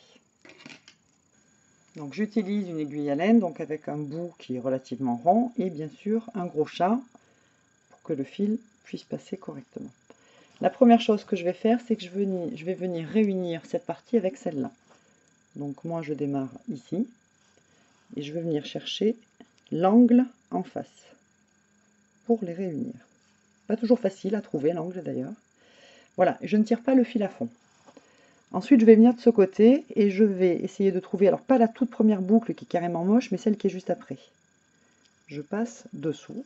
Donc j'utilise une aiguille à laine, donc avec un bout qui est relativement rond et bien sûr un gros chat pour que le fil puisse passer correctement. La première chose que je vais faire, c'est que je vais venir réunir cette partie avec celle-là. Donc moi je démarre ici et je vais venir chercher l'angle en face pour les réunir. Pas toujours facile à trouver l'angle d'ailleurs. Voilà, je ne tire pas le fil à fond. Ensuite, je vais venir de ce côté et je vais essayer de trouver, alors pas la toute première boucle qui est carrément moche, mais celle qui est juste après. Je passe dessous.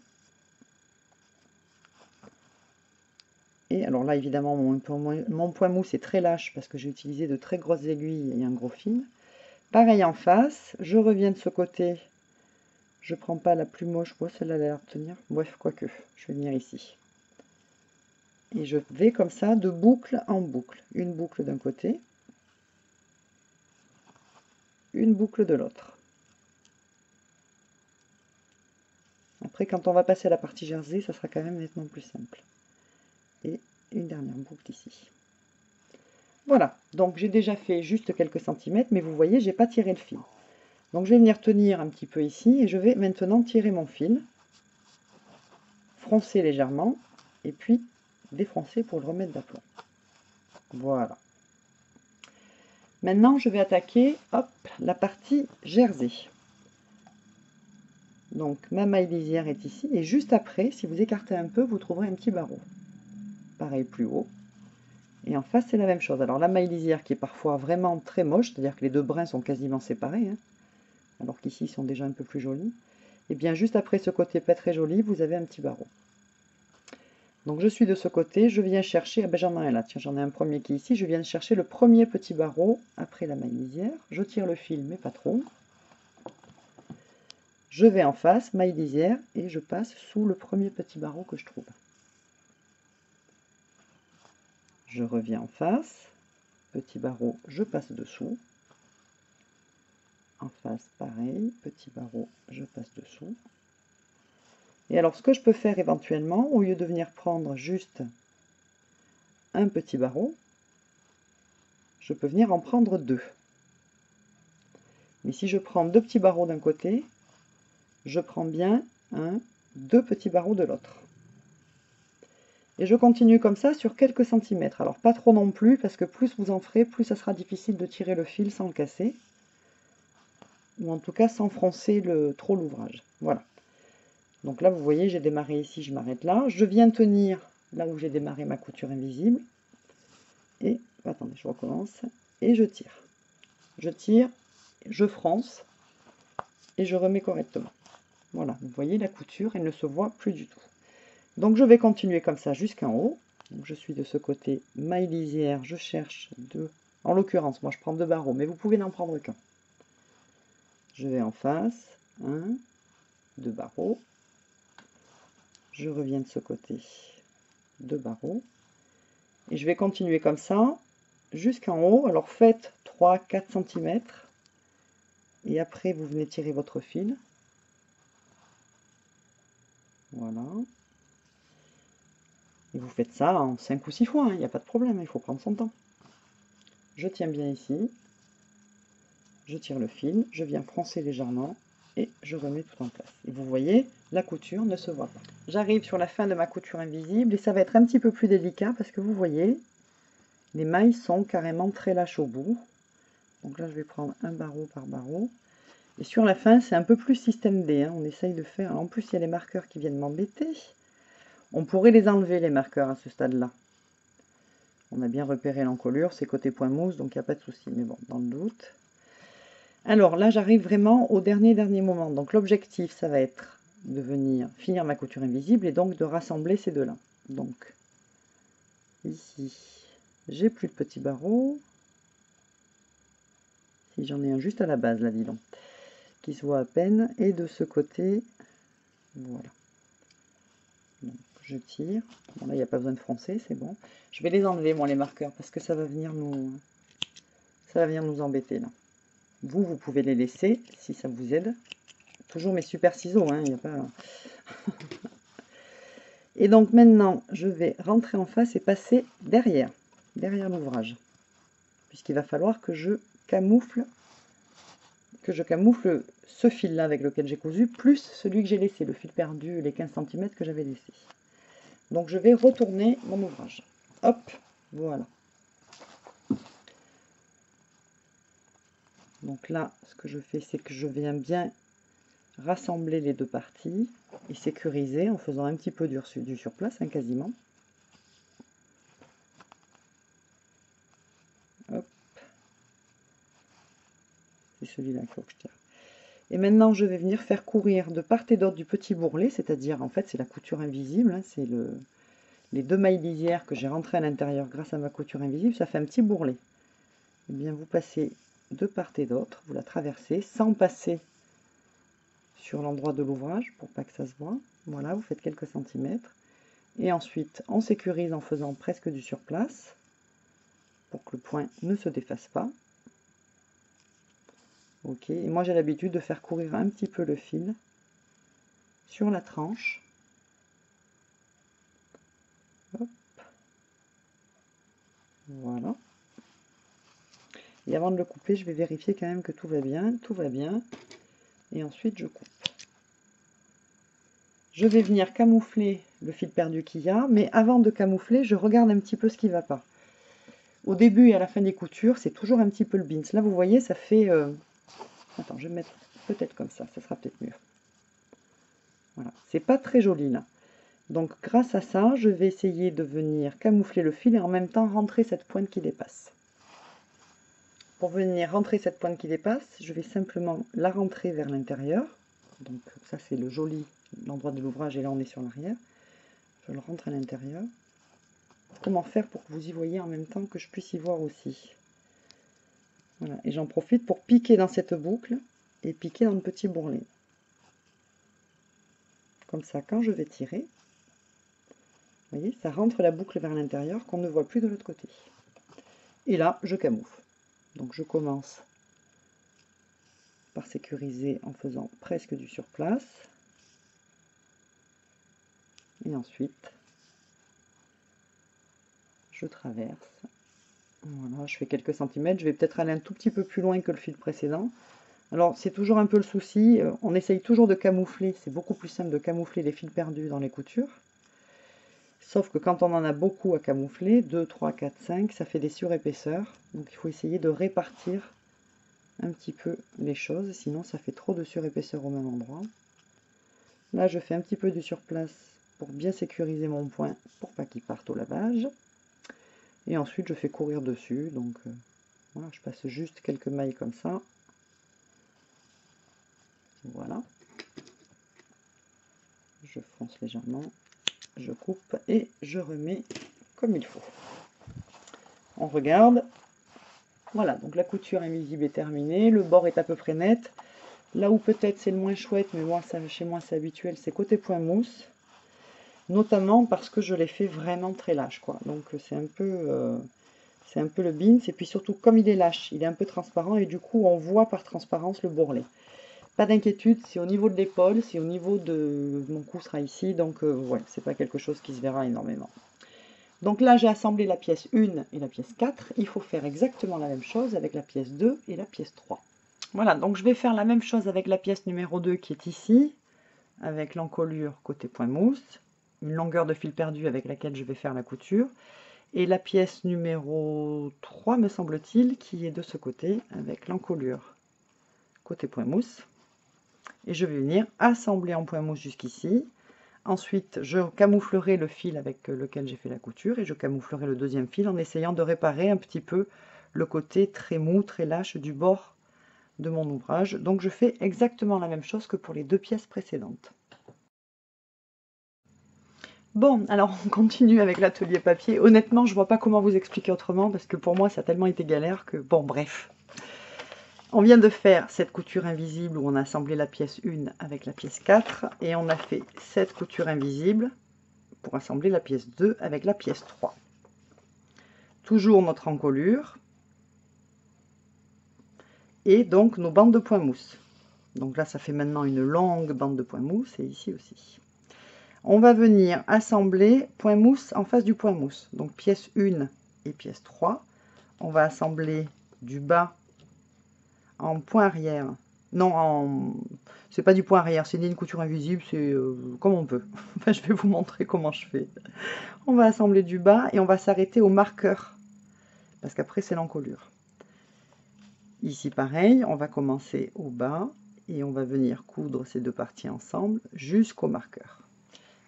Et alors là, évidemment, mon point mousse est très lâche parce que j'ai utilisé de très grosses aiguilles et un gros fil. Pareil en face, je reviens de ce côté. Je ne prends pas la plus moche, oh, celle-là, elle a l'air de tenir. Bref, quoique, je vais venir ici. Et je vais comme ça de boucle en boucle. Une boucle d'un côté, une boucle de l'autre. Après, quand on va passer à la partie jersey, ça sera quand même nettement plus simple. Et une dernière boucle ici. Voilà, donc j'ai déjà fait juste quelques centimètres, mais vous voyez, j'ai pas tiré le fil. Donc je vais venir tenir un petit peu ici, et je vais maintenant tirer mon fil, froncer légèrement, et puis défroncer pour le remettre d'aplomb. Voilà. Maintenant, je vais attaquer, hop, la partie jersey. Donc, ma maille lisière est ici, et juste après, si vous écartez un peu, vous trouverez un petit barreau. Pareil, plus haut. Et en face, c'est la même chose. Alors, la maille lisière qui est parfois vraiment très moche, c'est-à-dire que les deux brins sont quasiment séparés, hein, alors qu'ici, ils sont déjà un peu plus jolis. Et bien, juste après ce côté pas très joli, vous avez un petit barreau. Donc je suis de ce côté, je viens chercher, ah ben j'en ai un là, tiens j'en ai un premier qui est ici, je viens chercher le premier petit barreau après la maille lisière, je tire le fil mais pas trop, je vais en face, maille lisière, et je passe sous le premier petit barreau que je trouve. Je reviens en face, petit barreau, je passe dessous, en face pareil, petit barreau, je passe dessous. Et alors ce que je peux faire éventuellement, au lieu de venir prendre juste un petit barreau, je peux venir en prendre deux. Mais si je prends deux petits barreaux d'un côté, je prends bien deux petits barreaux de l'autre. Et je continue comme ça sur quelques centimètres. Alors pas trop non plus, parce que plus vous en ferez, plus ça sera difficile de tirer le fil sans le casser. Ou en tout cas sans froncer trop l'ouvrage. Voilà. Donc là, vous voyez, j'ai démarré ici, je m'arrête là. Je viens tenir là où j'ai démarré ma couture invisible. Et, attendez, je recommence. Et je tire. Je tire, je fronce et je remets correctement. Voilà, vous voyez, la couture, elle ne se voit plus du tout. Donc je vais continuer comme ça jusqu'en haut. Donc je suis de ce côté, maille lisière, je cherche deux. En l'occurrence, moi je prends deux barreaux, mais vous pouvez n'en prendre qu'un. Je vais en face, un, deux barreaux. Je reviens de ce côté, deux barreaux. Et je vais continuer comme ça jusqu'en haut. Alors faites 3-4 cm. Et après, vous venez tirer votre fil. Voilà. Et vous faites ça en 5 ou 6 fois, hein. Il n'y a pas de problème, il faut prendre son temps. Je tiens bien ici. Je tire le fil, je viens froncer légèrement et je remets tout en place. Et vous voyez, la couture ne se voit pas. J'arrive sur la fin de ma couture invisible et ça va être un petit peu plus délicat parce que vous voyez, les mailles sont carrément très lâches au bout. Donc là, je vais prendre un barreau par barreau. Et sur la fin, c'est un peu plus système D, hein. On essaye de faire... En plus, il y a les marqueurs qui viennent m'embêter. On pourrait les enlever, les marqueurs, à ce stade-là. On a bien repéré l'encolure, c'est côté point mousse, donc il n'y a pas de souci. Mais bon, dans le doute. Alors là, j'arrive vraiment au dernier moment. Donc l'objectif, ça va être de venir finir ma couture invisible et donc de rassembler ces deux-là. Donc, ici, j'ai plus de petits barreaux. Si j'en ai un juste à la base, là, dis donc, qui se voit à peine. Et de ce côté, voilà. Donc, je tire. Bon, là, il n'y a pas besoin de froncer, c'est bon. Je vais les enlever, moi, les marqueurs, parce que ça va venir nous embêter, là. Vous pouvez les laisser si ça vous aide. Toujours mes super ciseaux, hein, il n'y a pas... Et donc maintenant, je vais rentrer en face et passer derrière l'ouvrage. Puisqu'il va falloir que je camoufle ce fil-là avec lequel j'ai cousu, plus celui que j'ai laissé, le fil perdu, les 15 cm que j'avais laissé. Donc je vais retourner mon ouvrage. Hop, voilà. Donc là, ce que je fais, c'est que je viens bien rassembler les deux parties et sécuriser en faisant un petit peu du surplace, hein, quasiment. Hop. C'est celui-là qu'il faut que je tire. Et maintenant, je vais venir faire courir de part et d'autre du petit bourrelet, c'est-à-dire, en fait, c'est la couture invisible, hein, c'est les deux mailles lisières que j'ai rentrées à l'intérieur grâce à ma couture invisible, ça fait un petit bourrelet. Et bien, vous passez... de part et d'autre, vous la traversez sans passer sur l'endroit de l'ouvrage pour pas que ça se voit. Voilà, vous faites quelques centimètres et ensuite on sécurise en faisant presque du surplace pour que le point ne se défasse pas. Ok, et moi j'ai l'habitude de faire courir un petit peu le fil sur la tranche. Hop. Voilà. Et avant de le couper, je vais vérifier quand même que tout va bien. Et ensuite, je coupe. Je vais venir camoufler le fil perdu qu'il y a, mais avant de camoufler, je regarde un petit peu ce qui ne va pas. Au début et à la fin des coutures, c'est toujours un petit peu le bins. Là, vous voyez, ça fait... Attends, je vais me mettre peut-être comme ça, ça sera peut-être mieux. Voilà, c'est pas très joli là. Donc, grâce à ça, je vais essayer de venir camoufler le fil et en même temps rentrer cette pointe qui dépasse. Pour venir rentrer cette pointe qui dépasse, je vais simplement la rentrer vers l'intérieur. Donc ça c'est le joli, l'endroit de l'ouvrage et là on est sur l'arrière. Je le rentre à l'intérieur. Comment faire pour que vous y voyez en même temps que je puisse y voir aussi. Voilà, et j'en profite pour piquer dans cette boucle et piquer dans le petit bourrelet. Comme ça, quand je vais tirer, vous voyez, ça rentre la boucle vers l'intérieur qu'on ne voit plus de l'autre côté. Et là, je camoufle. Donc je commence par sécuriser en faisant presque du surplace. Et ensuite, je traverse. Voilà, je fais quelques centimètres. Je vais peut-être aller un tout petit peu plus loin que le fil précédent. Alors c'est toujours un peu le souci. On essaye toujours de camoufler. C'est beaucoup plus simple de camoufler les fils perdus dans les coutures. Sauf que quand on en a beaucoup à camoufler, 2, 3, 4, 5, ça fait des surépaisseurs. Donc il faut essayer de répartir un petit peu les choses, sinon ça fait trop de surépaisseurs au même endroit. Là je fais un petit peu du surplace pour bien sécuriser mon point, pour pas qu'il parte au lavage. Et ensuite je fais courir dessus, donc voilà, je passe juste quelques mailles comme ça. Voilà. Je fronce légèrement. Je coupe et je remets comme il faut. On regarde. Voilà, donc la couture invisible est terminée, le bord est à peu près net. Là où peut-être c'est le moins chouette, mais moi, ça, chez moi c'est habituel, c'est côté point mousse. Notamment parce que je l'ai fait vraiment très lâche, quoi. Donc c'est un peu le beans. Et puis surtout, comme il est lâche, il est un peu transparent. Et du coup, on voit par transparence le bourrelet. Pas d'inquiétude, c'est au niveau de l'épaule, c'est au niveau de mon cou sera ici. Donc ouais, c'est pas quelque chose qui se verra énormément. Donc là, j'ai assemblé la pièce 1 et la pièce 4. Il faut faire exactement la même chose avec la pièce 2 et la pièce 3. Voilà, donc je vais faire la même chose avec la pièce numéro 2 qui est ici, avec l'encolure côté point mousse, une longueur de fil perdu avec laquelle je vais faire la couture, et la pièce numéro 3, me semble-t-il, qui est de ce côté, avec l'encolure côté point mousse. Et je vais venir assembler en point mousse jusqu'ici. Ensuite, je camouflerai le fil avec lequel j'ai fait la couture, et je camouflerai le deuxième fil en essayant de réparer un petit peu le côté très mou, très lâche du bord de mon ouvrage. Donc je fais exactement la même chose que pour les deux pièces précédentes. Bon, alors on continue avec l'atelier papier. Honnêtement, je vois pas comment vous expliquer autrement, parce que pour moi ça a tellement été galère que bon, bref. On vient de faire cette couture invisible où on a assemblé la pièce 1 avec la pièce 4, et on a fait cette couture invisible pour assembler la pièce 2 avec la pièce 3. Toujours notre encolure. Et donc nos bandes de point mousse. Donc là, ça fait maintenant une longue bande de point mousse, et ici aussi. On va venir assembler point mousse en face du point mousse. Donc pièce 1 et pièce 3. On va assembler du bas en point arrière. Non, c'est pas du point arrière, c'est une couture invisible, c'est comme on peut. Enfin, je vais vous montrer comment je fais. On va assembler du bas et on va s'arrêter au marqueur. Parce qu'après, c'est l'encolure. Ici, pareil, on va commencer au bas et on va venir coudre ces deux parties ensemble jusqu'au marqueur.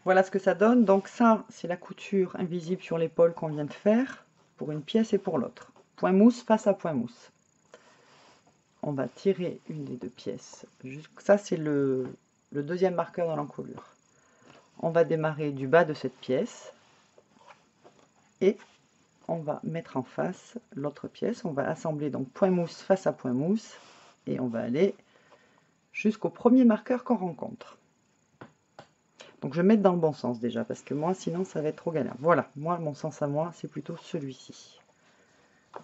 Voilà ce que ça donne. Donc ça, c'est la couture invisible sur l'épaule qu'on vient de faire pour une pièce et pour l'autre. Point mousse face à point mousse. On va tirer une des deux pièces. Ça, c'est le deuxième marqueur dans l'encolure. On va démarrer du bas de cette pièce et on va mettre en face l'autre pièce. On va assembler donc point mousse face à point mousse et on va aller jusqu'au premier marqueur qu'on rencontre. Donc je vais mettre dans le bon sens déjà, parce que moi sinon ça va être trop galère. Voilà, moi mon sens à moi c'est plutôt celui-ci.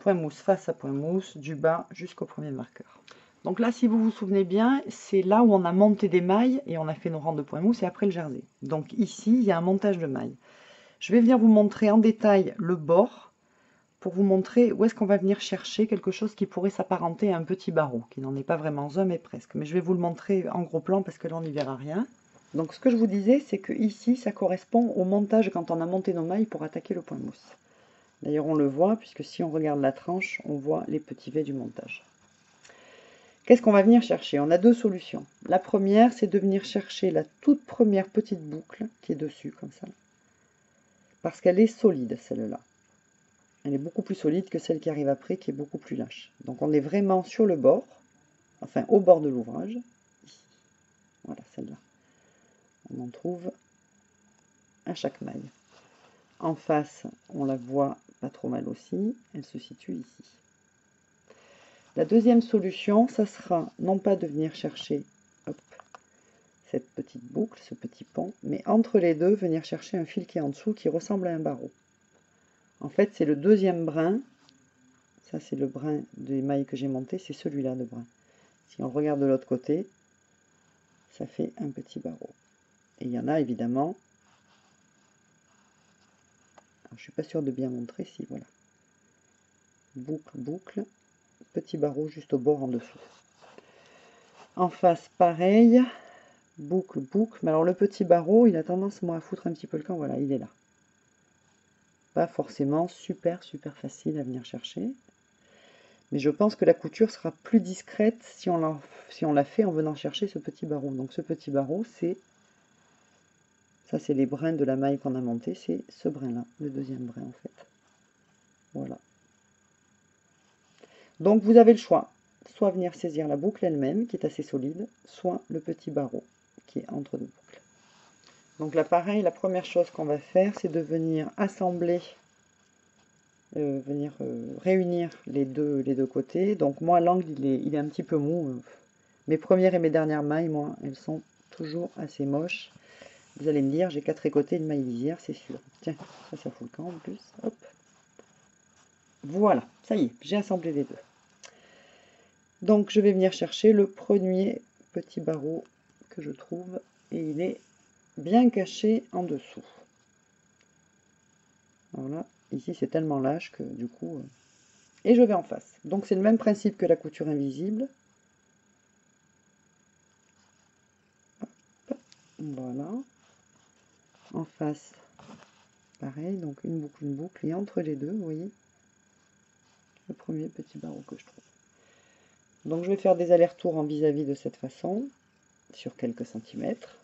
Point mousse face à point mousse, du bas jusqu'au premier marqueur. Donc là, si vous vous souvenez bien, c'est là où on a monté des mailles et on a fait nos rangs de point mousse et après le jersey. Donc ici, il y a un montage de mailles. Je vais venir vous montrer en détail le bord, pour vous montrer où est-ce qu'on va venir chercher quelque chose qui pourrait s'apparenter à un petit barreau, qui n'en est pas vraiment un, mais presque. Mais je vais vous le montrer en gros plan, parce que là, on n'y verra rien. Donc, ce que je vous disais, c'est que ici, ça correspond au montage quand on a monté nos mailles pour attaquer le point mousse. D'ailleurs, on le voit, puisque si on regarde la tranche, on voit les petits V du montage. Qu'est-ce qu'on va venir chercher? On a deux solutions. La première, c'est de venir chercher la toute première petite boucle qui est dessus, comme ça. Parce qu'elle est solide, celle-là. Elle est beaucoup plus solide que celle qui arrive après, qui est beaucoup plus lâche. Donc on est vraiment sur le bord, enfin au bord de l'ouvrage. Voilà, celle-là. On en trouve à chaque maille. En face, on la voit pas trop mal aussi. Elle se situe ici. La deuxième solution, ça sera non pas de venir chercher cette petite boucle, ce petit pont, mais entre les deux, venir chercher un fil qui est en dessous, qui ressemble à un barreau. En fait, c'est le deuxième brin. Ça, c'est le brin des mailles que j'ai monté. C'est celui-là, le brin. Si on regarde de l'autre côté, ça fait un petit barreau. Et il y en a, évidemment... Alors, je suis pas sûre de bien montrer. Si, voilà. Boucle, boucle. Petit barreau juste au bord en dessous. En face, pareil. Boucle, boucle. Mais alors, le petit barreau, il a tendance, moi, à foutre un petit peu le camp. Voilà, il est là. Pas forcément super facile à venir chercher, mais je pense que la couture sera plus discrète si on l'a fait en venant chercher ce petit barreau. Donc ce petit barreau, c'est ça, c'est les brins de la maille qu'on a monté, c'est ce brin là, le deuxième brin en fait. Voilà, donc vous avez le choix, soit venir saisir la boucle elle-même qui est assez solide, soit le petit barreau qui est entre deux boucles. Donc là, pareil, la première chose qu'on va faire, c'est de venir assembler venir réunir les deux côtés. Donc moi, l'angle, il est un petit peu mou. Mes premières et mes dernières mailles, moi, elles sont toujours assez moches. Vous allez me dire, j'ai 4 tricotés et une maille lisière, c'est sûr. Tiens, ça fout le camp en plus. Hop. Voilà, ça y est, j'ai assemblé les deux. Donc je vais venir chercher le premier petit barreau que je trouve et il est bien caché en dessous. Voilà, ici c'est tellement lâche que du coup... Et je vais en face. Donc c'est le même principe que la couture invisible. Hop, voilà. En face, pareil, donc une boucle, et entre les deux, vous voyez, le premier petit barreau que je trouve. Donc je vais faire des allers-retours en vis-à-vis de cette façon, sur quelques centimètres.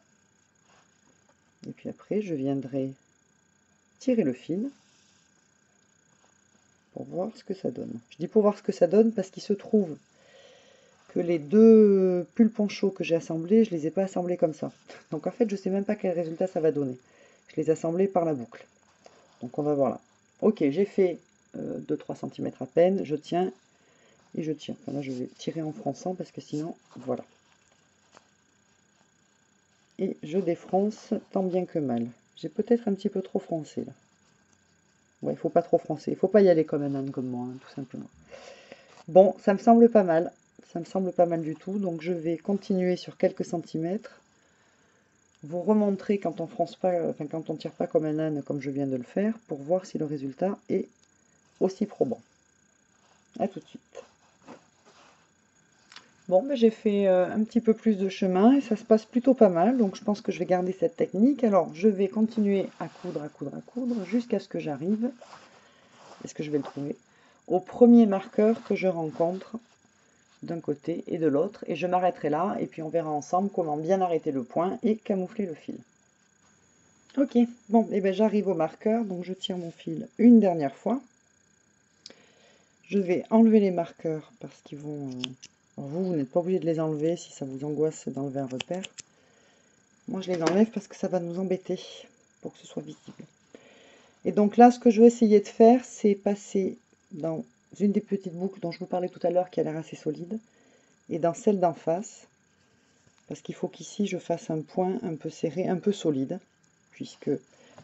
Et puis après, je viendrai tirer le fil pour voir ce que ça donne. Je dis pour voir ce que ça donne parce qu'il se trouve que les deux pulls poncho que j'ai assemblés, je les ai pas assemblés comme ça. Donc en fait, je sais même pas quel résultat ça va donner. Je les ai assemblés par la boucle. Donc on va voir là. Ok, j'ai fait 2-3 cm à peine, je tiens et je tire. Enfin, là, je vais tirer en fronçant parce que sinon, voilà. Et je défronce tant bien que mal. J'ai peut-être un petit peu trop froncé là. Ouais, il faut pas trop froncer. Il faut pas y aller comme un âne comme moi, hein, tout simplement. Bon, ça me semble pas mal. Ça me semble pas mal du tout. Donc je vais continuer sur quelques centimètres. Vous remontrer quand on fronce pas, enfin quand on tire pas comme un âne, comme je viens de le faire, pour voir si le résultat est aussi probant. À tout de suite. Bon, ben, j'ai fait un petit peu plus de chemin et ça se passe plutôt pas mal, donc je pense que je vais garder cette technique. Alors je vais continuer à coudre jusqu'à ce que j'arrive, est-ce que je vais le trouver, au premier marqueur que je rencontre d'un côté et de l'autre, et je m'arrêterai là et puis on verra ensemble comment bien arrêter le point et camoufler le fil. Ok, bon, et ben, j'arrive au marqueur, donc je tire mon fil une dernière fois. Je vais enlever les marqueurs parce qu'ils vont... Vous n'êtes pas obligé de les enlever si ça vous angoisse d'enlever un repère. Moi, je les enlève parce que ça va nous embêter pour que ce soit visible. Et donc là, ce que je vais essayer de faire, c'est passer dans une des petites boucles dont je vous parlais tout à l'heure qui a l'air assez solide et dans celle d'en face parce qu'il faut qu'ici, je fasse un point un peu serré, un peu solide. Puisque...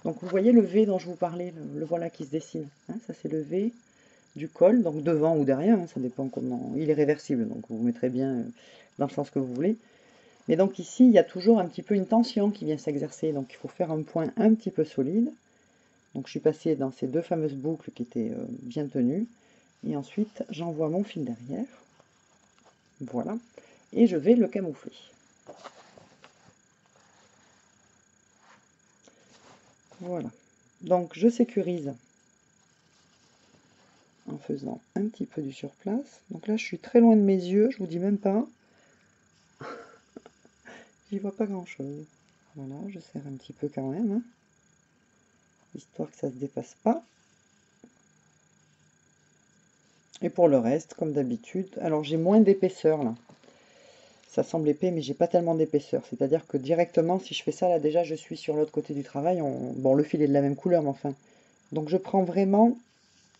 Donc, vous voyez le V dont je vous parlais, le voilà qui se dessine. Hein, ça, c'est le V du col, donc devant ou derrière, hein, ça dépend comment, il est réversible, donc vous mettrez bien dans le sens que vous voulez. Mais donc ici, il y a toujours un petit peu une tension qui vient s'exercer, donc il faut faire un point un petit peu solide. Donc je suis passée dans ces deux fameuses boucles qui étaient bien tenues, et ensuite j'envoie mon fil derrière, voilà, et je vais le camoufler. Voilà, donc je sécurise en faisant un petit peu du surplace. Donc là, je suis très loin de mes yeux, je vous dis même pas. J'y vois pas grand-chose. Voilà, je serre un petit peu quand même, hein, histoire que ça se dépasse pas. Et pour le reste, comme d'habitude, alors j'ai moins d'épaisseur là. Ça semble épais, mais j'ai pas tellement d'épaisseur. C'est-à-dire que directement, si je fais ça, là déjà, je suis sur l'autre côté du travail. Bon, le fil est de la même couleur, mais enfin. Donc je prends vraiment...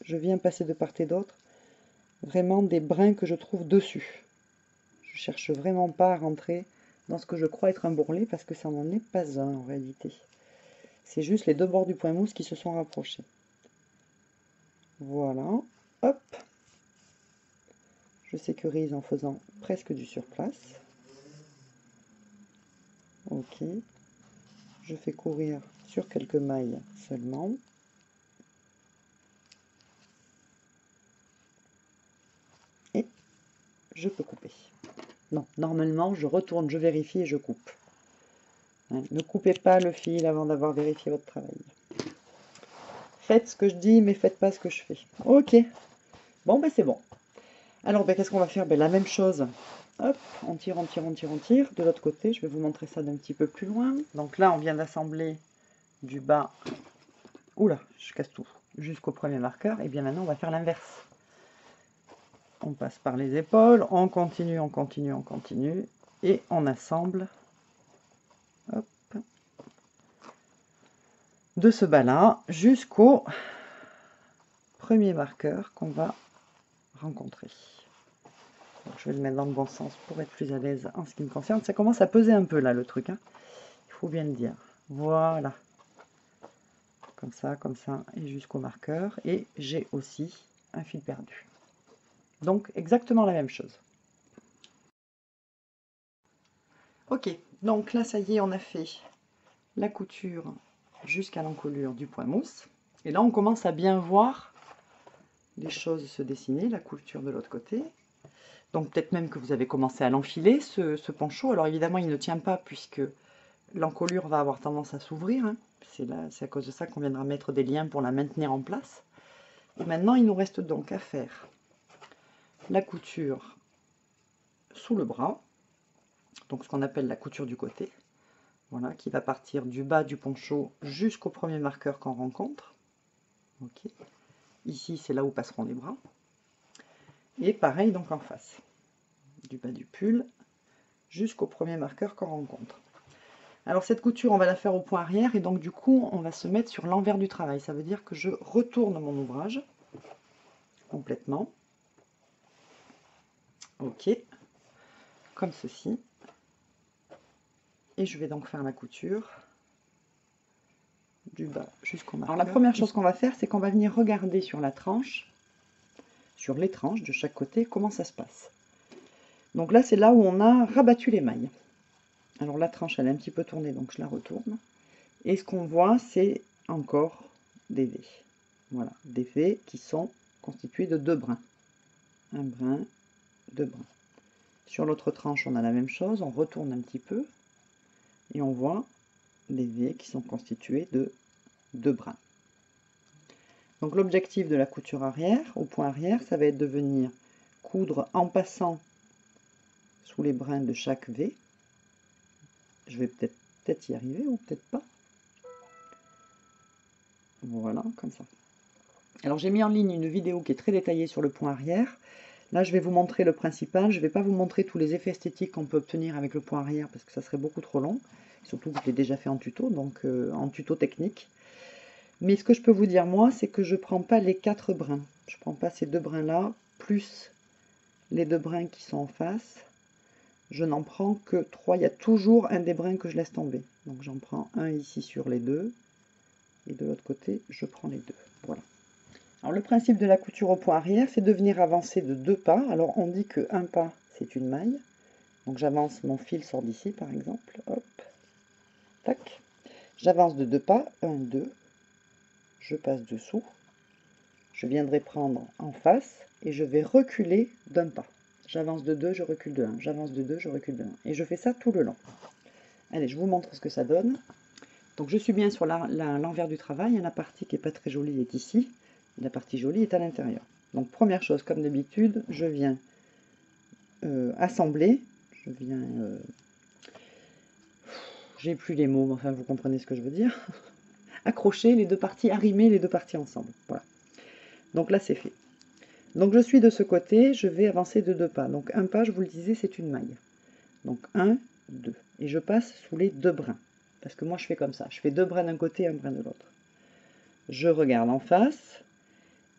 Je viens passer de part et d'autre vraiment des brins que je trouve dessus. Je cherche vraiment pas à rentrer dans ce que je crois être un bourrelet parce que ça n'en est pas un en réalité. C'est juste les deux bords du point mousse qui se sont rapprochés. Voilà, hop. Je sécurise en faisant presque du surplace. Ok. Je fais courir sur quelques mailles seulement. Je peux couper. Non, normalement, je retourne, je vérifie et je coupe. Ne coupez pas le fil avant d'avoir vérifié votre travail. Faites ce que je dis, mais faites pas ce que je fais. Ok. Bon, ben c'est bon. Alors, ben, qu'est-ce qu'on va faire? Ben, la même chose. Hop, on tire. De l'autre côté, je vais vous montrer ça d'un petit peu plus loin. Donc là, on vient d'assembler du bas. Oula, je casse tout. Jusqu'au premier marqueur. Et bien maintenant, on va faire l'inverse. On passe par les épaules, on continue, et on assemble. Hop. De ce bas là jusqu'au premier marqueur qu'on va rencontrer. Donc, je vais le mettre dans le bon sens pour être plus à l'aise en ce qui me concerne. Ça commence à peser un peu là le truc, hein. Il faut bien le dire. Voilà. Comme ça, et jusqu'au marqueur. Et j'ai aussi un fil perdu. Donc, exactement la même chose. Ok, donc là, ça y est, on a fait la couture jusqu'à l'encolure du point mousse. Et là, on commence à bien voir les choses se dessiner, la couture de l'autre côté. Donc, peut-être même que vous avez commencé à l'enfiler, ce poncho. Alors, évidemment, il ne tient pas puisque l'encolure va avoir tendance à s'ouvrir, hein. C'est à cause de ça qu'on viendra mettre des liens pour la maintenir en place. Et maintenant, il nous reste donc à faire la couture sous le bras, donc ce qu'on appelle la couture du côté, voilà, qui va partir du bas du poncho jusqu'au premier marqueur qu'on rencontre. Okay. Ici, c'est là où passeront les bras. Et pareil donc en face, du bas du pull jusqu'au premier marqueur qu'on rencontre. Alors cette couture, on va la faire au point arrière et donc du coup, on va se mettre sur l'envers du travail. Ça veut dire que je retourne mon ouvrage complètement. Ok, comme ceci. Et je vais donc faire la couture du bas jusqu'au marqueur. Alors la première chose qu'on va faire, c'est qu'on va venir regarder sur la tranche, sur les tranches de chaque côté, comment ça se passe. Donc là, c'est là où on a rabattu les mailles. Alors la tranche, elle est un petit peu tournée, donc je la retourne. Et ce qu'on voit, c'est encore des V. Voilà, des V qui sont constitués de deux brins. Un brin, deux brins. Sur l'autre tranche, on a la même chose. On retourne un petit peu. Et on voit des V qui sont constitués de deux brins. Donc l'objectif de la couture arrière, au point arrière, ça va être de venir coudre en passant sous les brins de chaque V. Je vais peut-être y arriver ou peut-être pas. Voilà, comme ça. Alors j'ai mis en ligne une vidéo qui est très détaillée sur le point arrière. Là, je vais vous montrer le principal. Je ne vais pas vous montrer tous les effets esthétiques qu'on peut obtenir avec le point arrière parce que ça serait beaucoup trop long. Surtout que je l'ai déjà fait en tuto, donc en tuto technique. Mais ce que je peux vous dire, moi, c'est que je ne prends pas les quatre brins. Je ne prends pas ces deux brins-là, plus les deux brins qui sont en face. Je n'en prends que 3. Il y a toujours un des brins que je laisse tomber. Donc j'en prends un ici sur les deux. Et de l'autre côté, je prends les deux. Voilà. Alors le principe de la couture au point arrière, c'est de venir avancer de 2 pas. Alors on dit que 1 pas, c'est une maille. Donc j'avance, mon fil sort d'ici par exemple. Hop. Tac. J'avance de 2 pas. 1, 2. Je passe dessous. Je viendrai prendre en face et je vais reculer d'1 pas. J'avance de 2, je recule de 1. J'avance de 2, je recule de 1. Et je fais ça tout le long. Allez, je vous montre ce que ça donne. Donc, je suis bien sur l'envers du travail. La partie qui n'est pas très jolie est ici. La partie jolie est à l'intérieur. Donc, première chose, comme d'habitude, je viens assembler. Je viens... j'ai plus les mots, mais enfin, vous comprenez ce que je veux dire. Accrocher les deux parties, arrimer les deux parties ensemble. Voilà. Donc là, c'est fait. Donc je suis de ce côté, je vais avancer de 2 pas. Donc 1 pas, je vous le disais, c'est une maille. Donc 1, 2. Et je passe sous les 2 brins. Parce que moi je fais comme ça. Je fais 2 brins d'un côté, 1 brin de l'autre. Je regarde en face.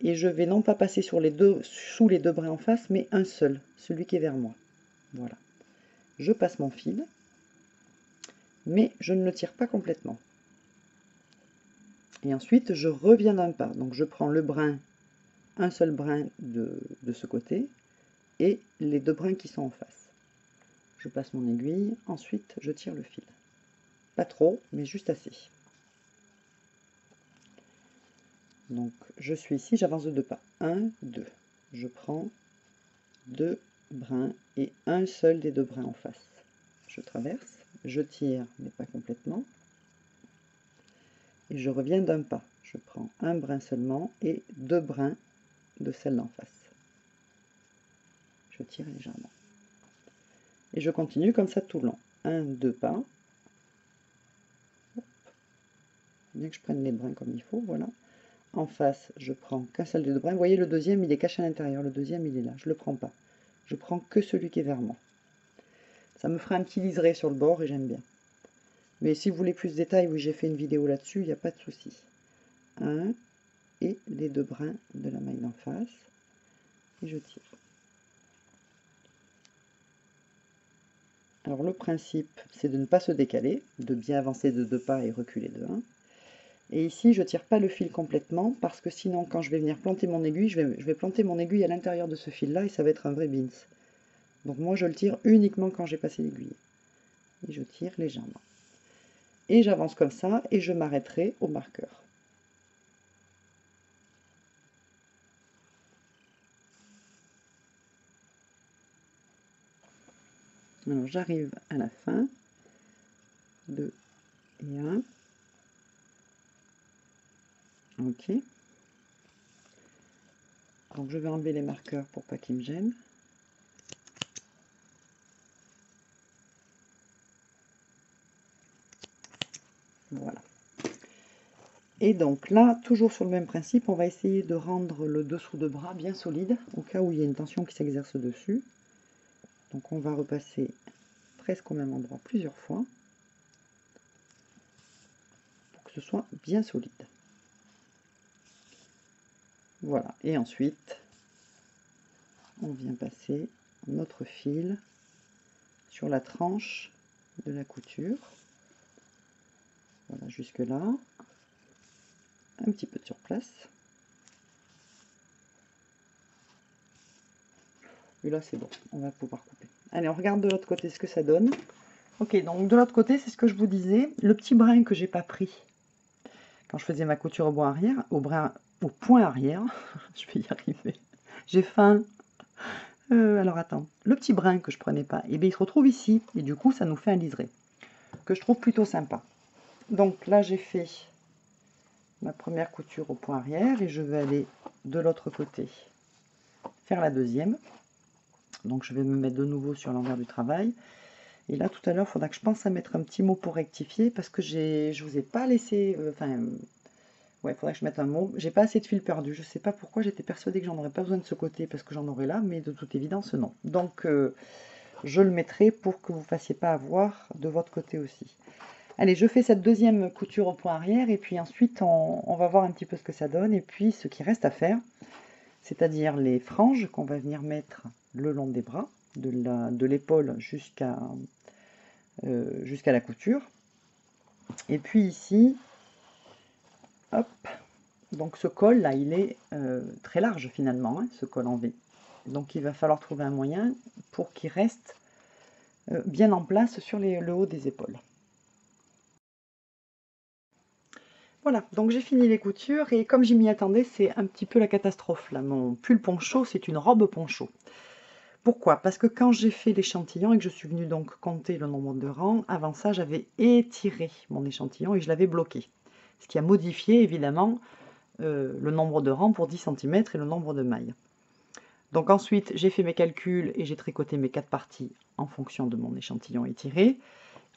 Et je vais non pas passer sur les deux, sous les 2 brins en face, mais un seul. Celui qui est vers moi. Voilà. Je passe mon fil. Mais je ne le tire pas complètement. Et ensuite, je reviens d'1 pas. Donc je prends le brin. Un seul brin de ce côté et les 2 brins qui sont en face. Je passe mon aiguille, ensuite je tire le fil. Pas trop, mais juste assez. Donc je suis ici, j'avance de 2 pas. 1, 2. Je prends 2 brins et un seul des 2 brins en face. Je traverse, je tire, mais pas complètement. Et je reviens d'1 pas. Je prends 1 brin seulement et 2 brins de celle d'en face. Je tire légèrement. Et je continue comme ça tout le long. 1, 2 pas. Hop. Bien que je prenne les brins comme il faut, voilà. En face, je prends qu'un seul des 2 brins. Vous voyez, le deuxième, il est caché à l'intérieur. Le deuxième, il est là. Je ne le prends pas. Je prends que celui qui est vers moi. Ça me fera un petit liseré sur le bord et j'aime bien. Mais si vous voulez plus de détails, oui, j'ai fait une vidéo là-dessus, il n'y a pas de souci. 1, et les deux brins de la maille d'en face, et je tire. Alors le principe, c'est de ne pas se décaler, de bien avancer de 2 pas et reculer de 1. Et ici, je ne tire pas le fil complètement, parce que sinon, quand je vais venir planter mon aiguille, je vais planter mon aiguille à l'intérieur de ce fil-là, et ça va être un vrai bins. Donc moi, je le tire uniquement quand j'ai passé l'aiguille. Et je tire légèrement. Et j'avance comme ça, et je m'arrêterai au marqueur. Alors j'arrive à la fin, 2 et 1, ok, donc je vais enlever les marqueurs pour pas qu'ils me gênent, voilà. Et donc là, toujours sur le même principe, on va essayer de rendre le dessous de bras bien solide, au cas où il y a une tension qui s'exerce dessus. Donc on va repasser presque au même endroit plusieurs fois pour que ce soit bien solide. Voilà, et ensuite on vient passer notre fil sur la tranche de la couture. Voilà, jusque là, un petit peu de surplace. Et là c'est bon, on va pouvoir couper. Allez, on regarde de l'autre côté ce que ça donne. Ok, donc de l'autre côté, c'est ce que je vous disais, le petit brin que j'ai pas pris quand je faisais ma couture au point arrière, je vais y arriver, j'ai faim. Alors attends, le petit brin que je prenais pas, et bien il se retrouve ici, et du coup ça nous fait un liseré, que je trouve plutôt sympa. Donc là j'ai fait ma première couture au point arrière, et je vais aller de l'autre côté faire la deuxième. Donc je vais me mettre de nouveau sur l'envers du travail. Et là tout à l'heure, il faudra que je pense à mettre un petit mot pour rectifier, parce que je vous ai pas laissé... ouais, il faudra que je mette un mot. J'ai pas assez de fil perdu. Je sais pas pourquoi, j'étais persuadée que j'en aurais pas besoin de ce côté, parce que j'en aurais là, mais de toute évidence, non. Donc je le mettrai pour que vous ne fassiez pas avoir de votre côté aussi. Allez, je fais cette deuxième couture au point arrière, et puis ensuite on va voir un petit peu ce que ça donne, et puis ce qui reste à faire, c'est-à-dire les franges qu'on va venir mettre le long des bras, de l'épaule jusqu'à la couture. Et puis ici, hop, donc ce col là, il est très large finalement, hein, ce col en V. Donc il va falloir trouver un moyen pour qu'il reste bien en place sur le haut des épaules. Voilà, donc j'ai fini les coutures, et comme je m'y attendais, c'est un petit peu la catastrophe là. Mon pull poncho, c'est une robe poncho. Pourquoi? Parce que quand j'ai fait l'échantillon et que je suis venue donc compter le nombre de rangs, avant ça j'avais étiré mon échantillon et je l'avais bloqué. Ce qui a modifié évidemment le nombre de rangs pour 10 cm et le nombre de mailles. Donc ensuite j'ai fait mes calculs et j'ai tricoté mes 4 parties en fonction de mon échantillon étiré,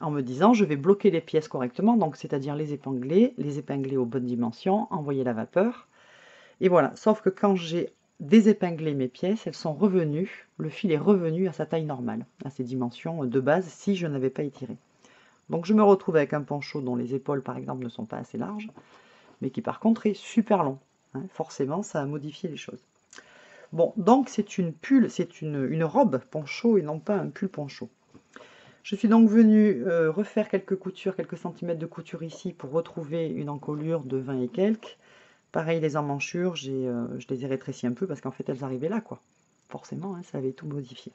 en me disant je vais bloquer les pièces correctement, donc c'est-à-dire les épingler aux bonnes dimensions, envoyer la vapeur. Et voilà, sauf que quand j'ai désépingler mes pièces, elles sont revenues, le fil est revenu à sa taille normale, à ses dimensions de base, si je n'avais pas étiré. Donc je me retrouve avec un poncho dont les épaules par exemple ne sont pas assez larges, mais qui par contre est super long, hein, forcément ça a modifié les choses. Bon, donc c'est une pull, c'est une robe poncho et non pas un pull poncho. Je suis donc venue refaire quelques coutures, quelques centimètres de couture ici pour retrouver une encolure de 20 et quelques. Pareil, les emmanchures, je les ai rétrécies un peu parce qu'en fait, elles arrivaient là, quoi. Forcément, hein, ça avait tout modifié.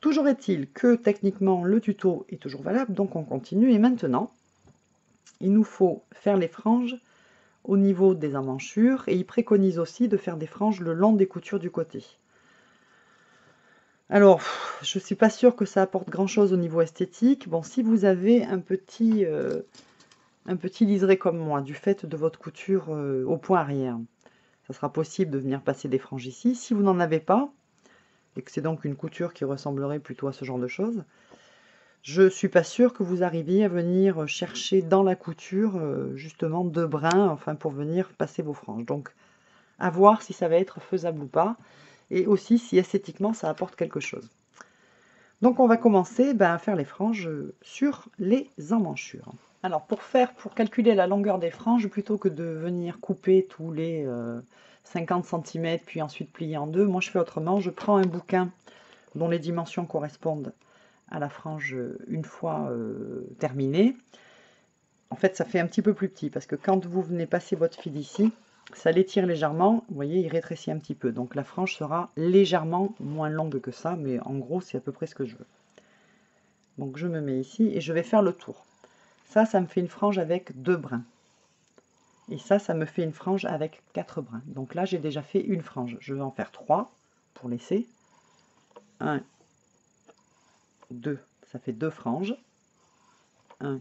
Toujours est-il que techniquement, le tuto est toujours valable, donc on continue. Et maintenant, il nous faut faire les franges au niveau des emmanchures. Et il préconise aussi de faire des franges le long des coutures du côté. Alors, je ne suis pas sûre que ça apporte grand-chose au niveau esthétique. Bon, si vous avez un petit liseré comme moi, du fait de votre couture au point arrière, ça sera possible de venir passer des franges ici. Si vous n'en avez pas, et que c'est donc une couture qui ressemblerait plutôt à ce genre de choses, je suis pas sûre que vous arriviez à venir chercher dans la couture justement 2 brins, enfin pour venir passer vos franges. Donc à voir si ça va être faisable ou pas, et aussi si esthétiquement ça apporte quelque chose. Donc on va commencer à faire les franges sur les emmanchures. Alors pour calculer la longueur des franges, plutôt que de venir couper tous les 50 cm puis ensuite plier en deux, moi je fais autrement, je prends un bouquin dont les dimensions correspondent à la frange une fois terminée. En fait ça fait un petit peu plus petit parce que quand vous venez passer votre fil ici, ça l'étire légèrement, vous voyez il rétrécit un petit peu, donc la frange sera légèrement moins longue que ça, mais en gros c'est à peu près ce que je veux. Donc je me mets ici et je vais faire le tour. Ça, ça me fait une frange avec 2 brins. Et ça, ça me fait une frange avec 4 brins. Donc là, j'ai déjà fait une frange. Je vais en faire 3 pour laisser. 1, 2, ça fait 2 franges. 1,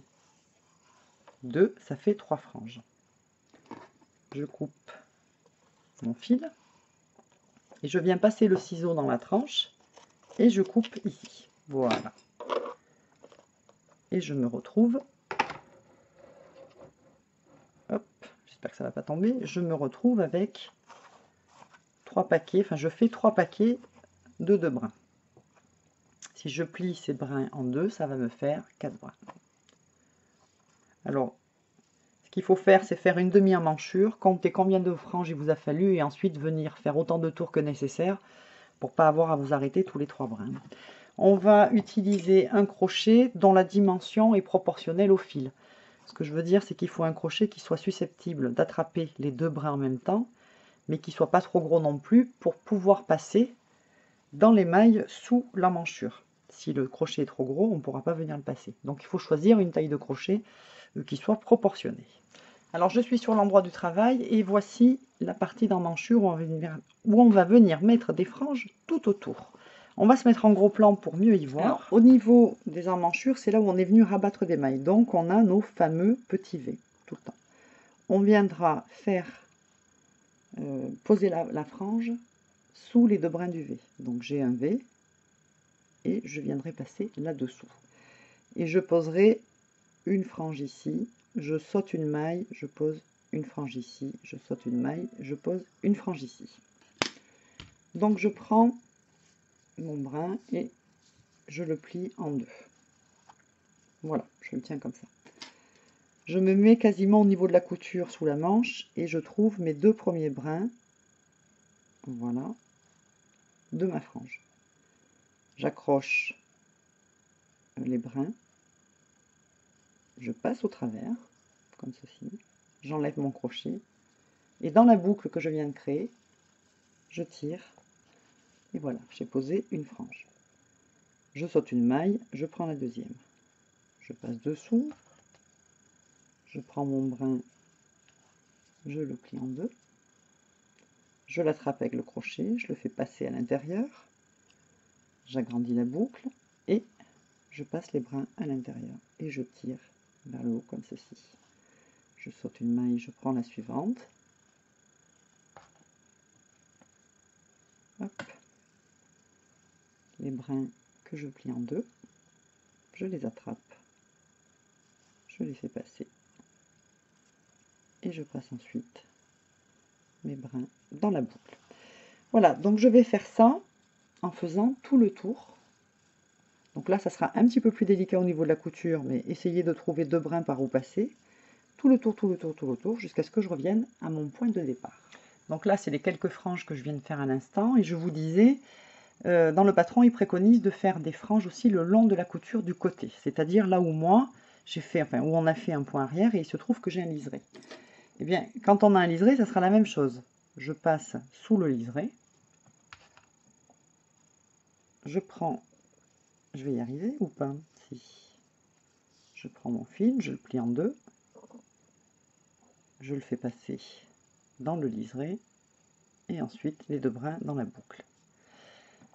2, ça fait 3 franges. Je coupe mon fil. Et je viens passer le ciseau dans la tranche. Et je coupe ici. Voilà. Et je me retrouve... Hop, j'espère que ça ne va pas tomber. Je me retrouve avec 3 paquets. Enfin, je fais 3 paquets de 2 brins. Si je plie ces brins en deux, ça va me faire 4 brins. Alors, ce qu'il faut faire, c'est faire une demi-emmanchure, compter combien de franges il vous a fallu et ensuite venir faire autant de tours que nécessaire pour ne pas avoir à vous arrêter tous les 3 brins. On va utiliser un crochet dont la dimension est proportionnelle au fil. Ce que je veux dire, c'est qu'il faut un crochet qui soit susceptible d'attraper les 2 brins en même temps, mais qui ne soit pas trop gros non plus, pour pouvoir passer dans les mailles sous l'emmanchure. Si le crochet est trop gros, on ne pourra pas venir le passer. Donc il faut choisir une taille de crochet qui soit proportionnée. Alors je suis sur l'endroit du travail, et voici la partie d'emmanchure où on va venir mettre des franges tout autour. On va se mettre en gros plan pour mieux y voir. Alors, au niveau des emmanchures, c'est là où on est venu rabattre des mailles. Donc on a nos fameux petits V tout le temps. On viendra faire poser la frange sous les 2 brins du V. Donc j'ai un V et je viendrai passer là-dessous. Et je poserai une frange ici, je saute une maille, je pose une frange ici, je saute une maille, je pose une frange ici. Donc je prends mon brin et je le plie en deux. Voilà, je le tiens comme ça. Je me mets quasiment au niveau de la couture sous la manche et je trouve mes 2 premiers brins, voilà, de ma frange. J'accroche les brins, je passe au travers, comme ceci, j'enlève mon crochet et dans la boucle que je viens de créer, je tire. Et voilà, j'ai posé une frange. Je saute une maille, je prends la deuxième. Je passe dessous. Je prends mon brin, je le plie en deux. Je l'attrape avec le crochet, je le fais passer à l'intérieur. J'agrandis la boucle et je passe les brins à l'intérieur. Et je tire vers le haut comme ceci. Je saute une maille, je prends la suivante. Hop. Les brins que je plie en deux, je les attrape, je les fais passer et je passe ensuite mes brins dans la boucle. Voilà, donc je vais faire ça en faisant tout le tour. Donc là, ça sera un petit peu plus délicat au niveau de la couture, mais essayez de trouver 2 brins par où passer. Tout le tour, jusqu'à ce que je revienne à mon point de départ. Donc là, c'est les quelques franges que je viens de faire à l'instant et je vous disais... dans le patron, il préconise de faire des franges aussi le long de la couture du côté, c'est-à-dire là où moi, j'ai fait, enfin, où on a fait un point arrière et il se trouve que j'ai un liseré. Eh bien, quand on a un liseré, ça sera la même chose. Je passe sous le liseré, je prends, je vais y arriver ou pas? Si. Je prends mon fil, je le plie en deux, je le fais passer dans le liseré et ensuite les 2 brins dans la boucle.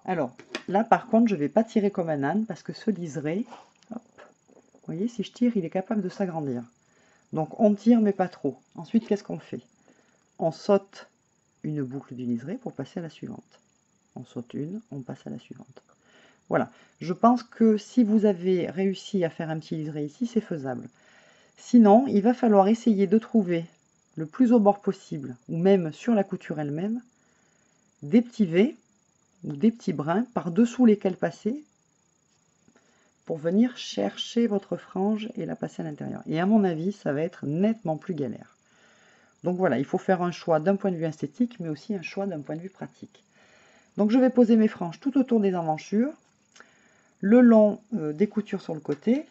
Alors, là par contre, je ne vais pas tirer comme un âne parce que ce liseré, hop, vous voyez, si je tire, il est capable de s'agrandir. Donc on tire mais pas trop. Ensuite, qu'est-ce qu'on fait? On saute une boucle du liseré pour passer à la suivante. On saute une, on passe à la suivante. Voilà, je pense que si vous avez réussi à faire un petit liseré ici, c'est faisable. Sinon, il va falloir essayer de trouver le plus au bord possible, ou même sur la couture elle-même, des petits V, ou des petits brins par-dessous lesquels passer pour venir chercher votre frange et la passer à l'intérieur. Et à mon avis, ça va être nettement plus galère. Donc voilà, il faut faire un choix d'un point de vue esthétique, mais aussi un choix d'un point de vue pratique. Donc je vais poser mes franges tout autour des emmanchures, le long des coutures sur le côté.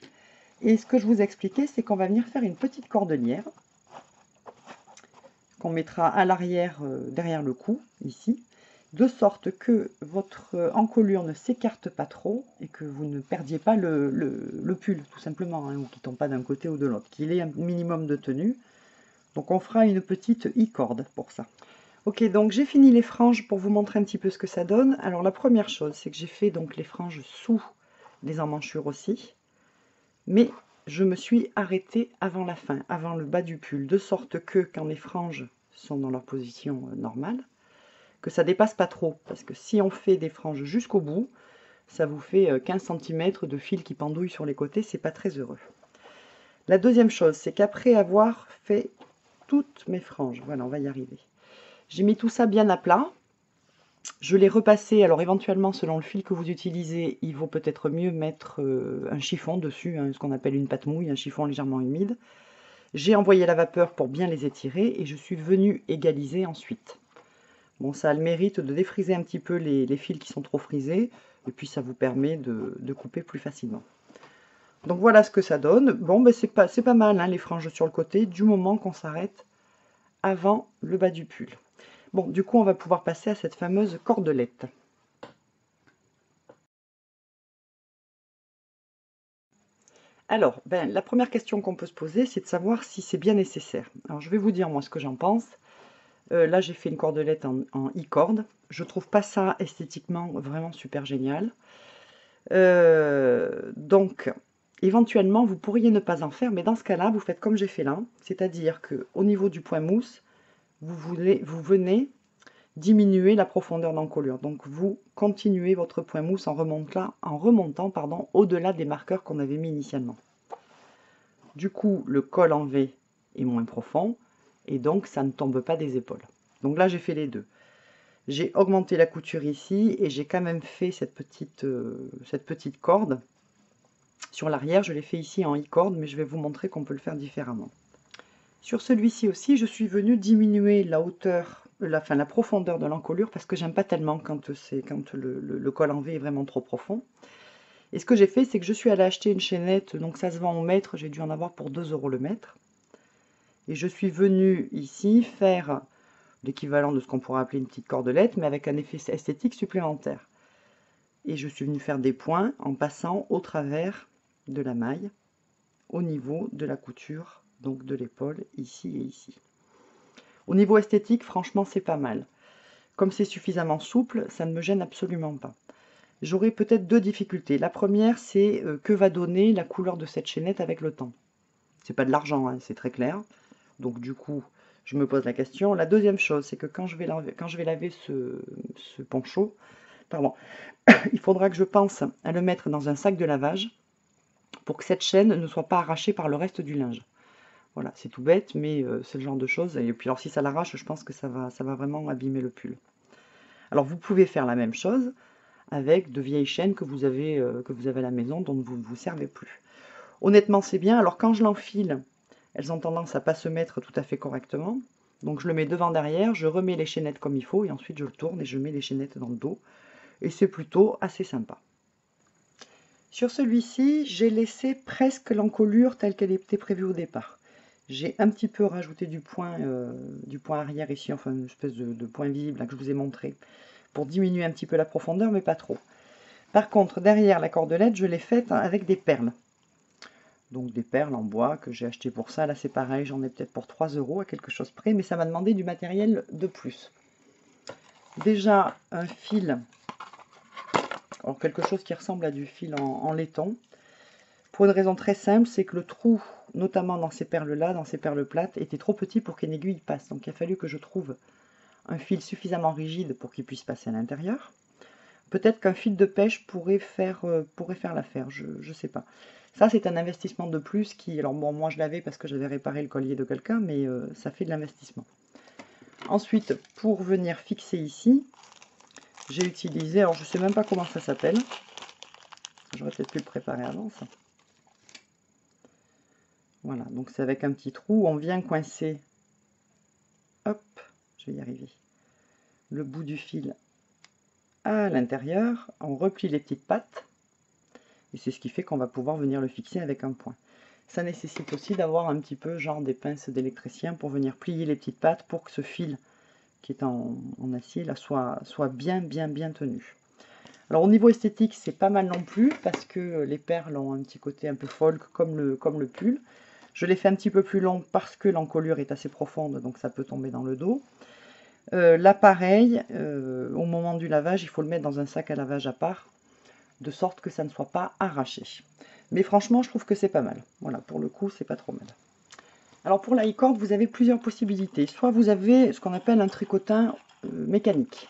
Et ce que je vous expliquais, c'est qu'on va venir faire une petite cordelière qu'on mettra à l'arrière, derrière le cou, ici, de sorte que votre encolure ne s'écarte pas trop et que vous ne perdiez pas le pull, tout simplement, hein, ou qu'il ne tombe pas d'un côté ou de l'autre, qu'il ait un minimum de tenue. Donc on fera une petite i-corde pour ça. Ok, donc j'ai fini les franges pour vous montrer un petit peu ce que ça donne. Alors la première chose, c'est que j'ai fait donc les franges sous les emmanchures aussi, mais je me suis arrêtée avant la fin, avant le bas du pull, de sorte que quand les franges sont dans leur position normale, que ça dépasse pas trop, parce que si on fait des franges jusqu'au bout, ça vous fait 15 cm de fil qui pendouille sur les côtés, c'est pas très heureux. La deuxième chose, c'est qu'après avoir fait toutes mes franges, voilà, on va y arriver, j'ai mis tout ça bien à plat, je l'ai repassé. Alors éventuellement, selon le fil que vous utilisez, il vaut peut-être mieux mettre un chiffon dessus, hein, ce qu'on appelle une pâte mouille, un chiffon légèrement humide. J'ai envoyé la vapeur pour bien les étirer et je suis venue égaliser ensuite. Bon, ça a le mérite de défriser un petit peu les fils qui sont trop frisés, et puis ça vous permet de couper plus facilement. Donc voilà ce que ça donne. Bon, ben c'est pas mal, hein, les franges sur le côté, du moment qu'on s'arrête avant le bas du pull. Bon, du coup, on va pouvoir passer à cette fameuse cordelette. Alors, ben, la première question qu'on peut se poser, c'est de savoir si c'est bien nécessaire. Alors, je vais vous dire, moi, ce que j'en pense. Là, j'ai fait une cordelette en i-corde. Je trouve pas ça esthétiquement vraiment super génial. Donc, éventuellement, vous pourriez ne pas en faire, mais dans ce cas-là, vous faites comme j'ai fait là, c'est-à-dire qu'au niveau du point mousse, vous venez diminuer la profondeur d'encolure. Donc, vous continuez votre point mousse en remontant au-delà des marqueurs qu'on avait mis initialement. Du coup, le col en V est moins profond, et donc ça ne tombe pas des épaules. Donc là, j'ai fait les deux. J'ai augmenté la couture ici et j'ai quand même fait cette petite corde. Sur l'arrière, je l'ai fait ici en i-corde, mais je vais vous montrer qu'on peut le faire différemment. Sur celui-ci aussi, je suis venue diminuer la hauteur, la profondeur de l'encolure, parce que j'aime pas tellement quand le col en V est vraiment trop profond. Et ce que j'ai fait, c'est que je suis allée acheter une chaînette, donc ça se vend au mètre, j'ai dû en avoir pour 2 € le mètre. Et je suis venue ici faire l'équivalent de ce qu'on pourrait appeler une petite cordelette, mais avec un effet esthétique supplémentaire. Et je suis venue faire des points en passant au travers de la maille, au niveau de la couture, donc de l'épaule, ici et ici. Au niveau esthétique, franchement, c'est pas mal. Comme c'est suffisamment souple, ça ne me gêne absolument pas. J'aurai peut-être deux difficultés. La première, c'est que va donner la couleur de cette chaînette avec le temps. C'est pas de l'argent, hein, c'est très clair. Donc du coup, je me pose la question. La deuxième chose, c'est que quand je vais laver ce poncho, pardon, il faudra que je pense à le mettre dans un sac de lavage pour que cette chaîne ne soit pas arrachée par le reste du linge. Voilà, c'est tout bête, mais c'est le genre de choses. Et puis alors, si ça l'arrache, je pense que ça va vraiment abîmer le pull. Alors vous pouvez faire la même chose avec de vieilles chaînes que vous avez à la maison, dont vous ne vous servez plus. Honnêtement, c'est bien. Alors quand je l'enfile, elles ont tendance à ne pas se mettre tout à fait correctement. Donc je le mets devant, derrière, je remets les chaînettes comme il faut, et ensuite je le tourne et je mets les chaînettes dans le dos. Et c'est plutôt assez sympa. Sur celui-ci, j'ai laissé presque l'encolure telle qu'elle était prévue au départ. J'ai un petit peu rajouté du point arrière ici, enfin une espèce de point visible là, que je vous ai montré, pour diminuer un petit peu la profondeur, mais pas trop. Par contre, derrière la cordelette, je l'ai faite avec des perles. Donc des perles en bois que j'ai acheté pour ça. Là c'est pareil, j'en ai peut-être pour 3 € à quelque chose près, mais ça m'a demandé du matériel de plus. Déjà un fil, alors quelque chose qui ressemble à du fil en laiton, pour une raison très simple, c'est que le trou, notamment dans ces perles-là, dans ces perles plates, était trop petit pour qu'une aiguille passe. Donc il a fallu que je trouve un fil suffisamment rigide pour qu'il puisse passer à l'intérieur. Peut-être qu'un fil de pêche pourrait faire l'affaire, je ne sais pas. Ça, c'est un investissement de plus qui... Alors bon, moi je l'avais parce que j'avais réparé le collier de quelqu'un, mais ça fait de l'investissement. Ensuite, pour venir fixer ici, j'ai utilisé... Alors je ne sais même pas comment ça s'appelle. J'aurais peut-être pu le préparer avant ça. Voilà, donc c'est avec un petit trou, on vient coincer, hop, je vais y arriver, le bout du fil à l'intérieur, on replie les petites pattes, et c'est ce qui fait qu'on va pouvoir venir le fixer avec un point. Ça nécessite aussi d'avoir un petit peu genre des pinces d'électricien pour venir plier les petites pattes pour que ce fil qui est en acier là soit bien tenu. Alors au niveau esthétique, c'est pas mal non plus parce que les perles ont un petit côté un peu folk comme le pull. Je l'ai fait un petit peu plus long parce que l'encolure est assez profonde, donc ça peut tomber dans le dos. L'appareil, au moment du lavage, il faut le mettre dans un sac à lavage à part, de sorte que ça ne soit pas arraché. Mais franchement, je trouve que c'est pas mal. Voilà, pour le coup, c'est pas trop mal. Alors pour la i-corde, vous avez plusieurs possibilités. Soit vous avez ce qu'on appelle un tricotin mécanique.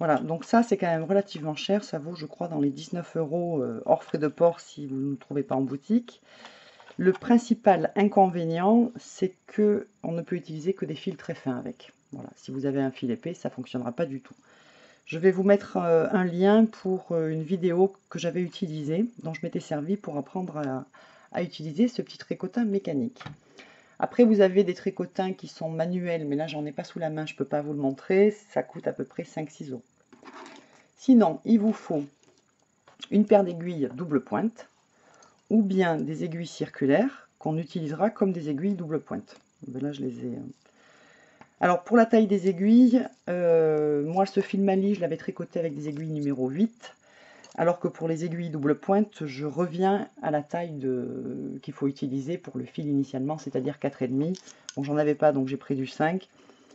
Voilà, donc ça c'est quand même relativement cher, ça vaut je crois dans les 19 € hors frais de port si vous ne le trouvez pas en boutique. Le principal inconvénient, c'est que on ne peut utiliser que des fils très fins avec. Voilà, si vous avez un fil épais, ça ne fonctionnera pas du tout. Je vais vous mettre un lien pour une vidéo que j'avais utilisée, dont je m'étais servi pour apprendre à utiliser ce petit tricotin mécanique. Après, vous avez des tricotins qui sont manuels, mais là, j'en ai pas sous la main, je peux pas vous le montrer. Ça coûte à peu près 5-6 €. Sinon, il vous faut une paire d'aiguilles double pointe ou bien des aiguilles circulaires qu'on utilisera comme des aiguilles double pointe. Là, je les ai... Alors, pour la taille des aiguilles, moi, ce fil Mali, je l'avais tricoté avec des aiguilles numéro 8. Alors que pour les aiguilles double pointe, je reviens à la taille qu'il faut utiliser pour le fil initialement, c'est-à-dire 4,5. Bon, j'en avais pas, donc j'ai pris du 5.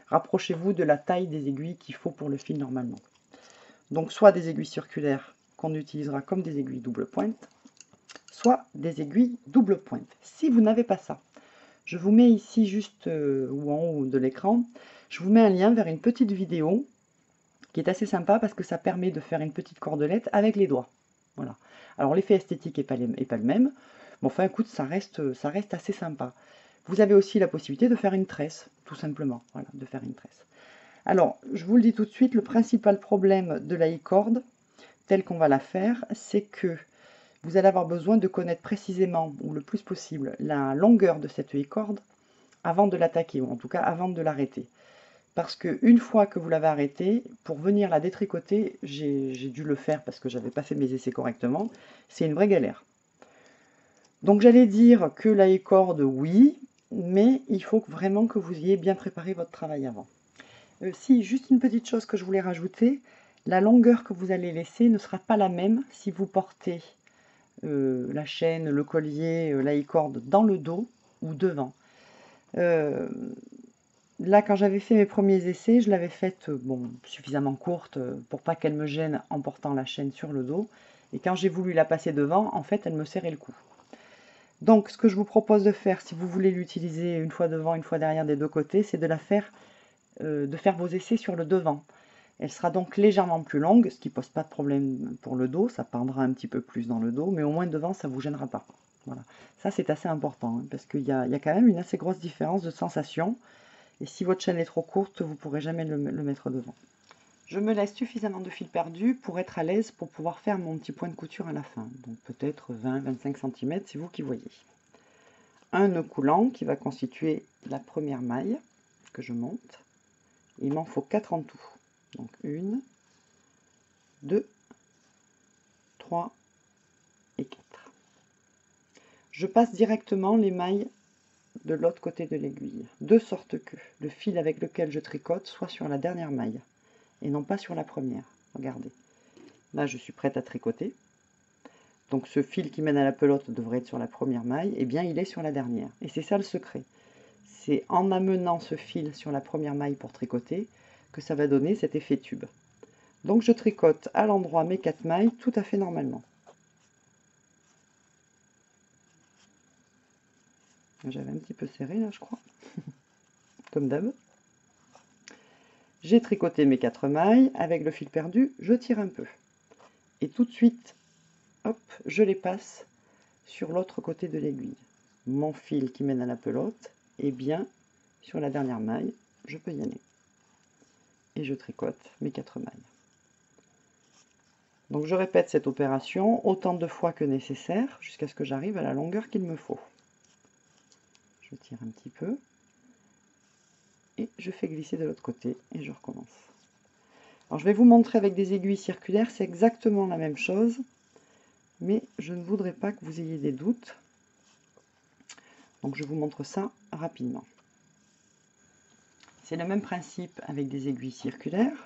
Rapprochez-vous de la taille des aiguilles qu'il faut pour le fil normalement. Donc, soit des aiguilles circulaires qu'on utilisera comme des aiguilles double pointe, soit des aiguilles double pointe. Si vous n'avez pas ça, je vous mets ici juste ou en haut de l'écran, je vous mets un lien vers une petite vidéo qui est assez sympa parce que ça permet de faire une petite cordelette avec les doigts. Voilà. Alors l'effet esthétique n'est pas le même, mais enfin écoute, ça reste assez sympa. Vous avez aussi la possibilité de faire une tresse, tout simplement. Voilà, de faire une tresse. Alors, je vous le dis tout de suite, le principal problème de la i-corde, telle qu'on va la faire, c'est que vous allez avoir besoin de connaître précisément, ou le plus possible, la longueur de cette i-corde avant de l'attaquer, ou en tout cas avant de l'arrêter. Parce qu'une fois que vous l'avez arrêtée, pour venir la détricoter, j'ai dû le faire parce que je n'avais pas fait mes essais correctement, c'est une vraie galère. Donc j'allais dire que la i-corde, oui, mais il faut vraiment que vous ayez bien préparé votre travail avant. Si, juste une petite chose que je voulais rajouter, la longueur que vous allez laisser ne sera pas la même si vous portez la chaîne, le collier, la i-corde dans le dos ou devant. Là, quand j'avais fait mes premiers essais, je l'avais faite bon, suffisamment courte pour pas qu'elle me gêne en portant la chaîne sur le dos. Et quand j'ai voulu la passer devant, en fait, elle me serrait le cou. Donc, ce que je vous propose de faire, si vous voulez l'utiliser une fois devant, une fois derrière des deux côtés, c'est de faire vos essais sur le devant. Elle sera donc légèrement plus longue, ce qui ne pose pas de problème pour le dos. Ça pendra un petit peu plus dans le dos, mais au moins devant, ça ne vous gênera pas. Voilà. Ça, c'est assez important, hein, parce qu'il y a quand même une assez grosse différence de sensation. Et si votre chaîne est trop courte, vous ne pourrez jamais le mettre devant. Je me laisse suffisamment de fil perdu pour être à l'aise pour pouvoir faire mon petit point de couture à la fin. Donc peut-être 20-25 cm, c'est vous qui voyez. Un nœud coulant qui va constituer la première maille que je monte. Il m'en faut 4 en tout. Donc 1, 2, 3 et 4. Je passe directement les mailles de l'autre côté de l'aiguille, de sorte que le fil avec lequel je tricote soit sur la dernière maille et non pas sur la première. Regardez, là je suis prête à tricoter, donc ce fil qui mène à la pelote devrait être sur la première maille, et bien il est sur la dernière, et c'est ça le secret. C'est en amenant ce fil sur la première maille pour tricoter que ça va donner cet effet tube. Donc je tricote à l'endroit mes 4 mailles tout à fait normalement. J'avais un petit peu serré là, je crois, comme d'hab. J'ai tricoté mes 4 mailles, avec le fil perdu, je tire un peu. Et tout de suite, hop, je les passe sur l'autre côté de l'aiguille. Mon fil qui mène à la pelote, et bien sur la dernière maille, je peux y aller. Et je tricote mes 4 mailles. Donc je répète cette opération autant de fois que nécessaire jusqu'à ce que j'arrive à la longueur qu'il me faut. Je tire un petit peu et je fais glisser de l'autre côté et je recommence. Alors je vais vous montrer avec des aiguilles circulaires, c'est exactement la même chose, mais je ne voudrais pas que vous ayez des doutes. Donc je vous montre ça rapidement. C'est le même principe avec des aiguilles circulaires.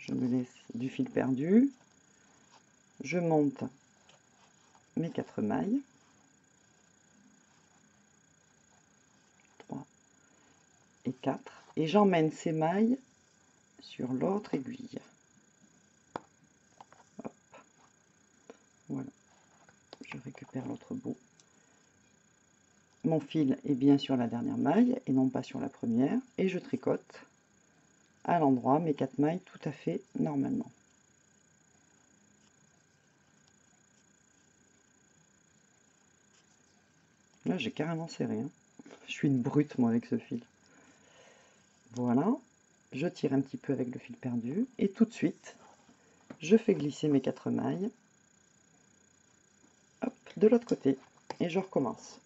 Je me laisse du fil perdu. Je monte mes 4 mailles. 3 et 4. Et j'emmène ces mailles sur l'autre aiguille. Hop. Voilà. Je récupère l'autre bout. Mon fil est bien sur la dernière maille et non pas sur la première. Et je tricote à l'endroit mes 4 mailles tout à fait normalement. Là, j'ai carrément serré, hein. Je suis une brute, moi, avec ce fil. Voilà, je tire un petit peu avec le fil perdu et tout de suite, je fais glisser mes 4 mailles, hop, de l'autre côté et je recommence.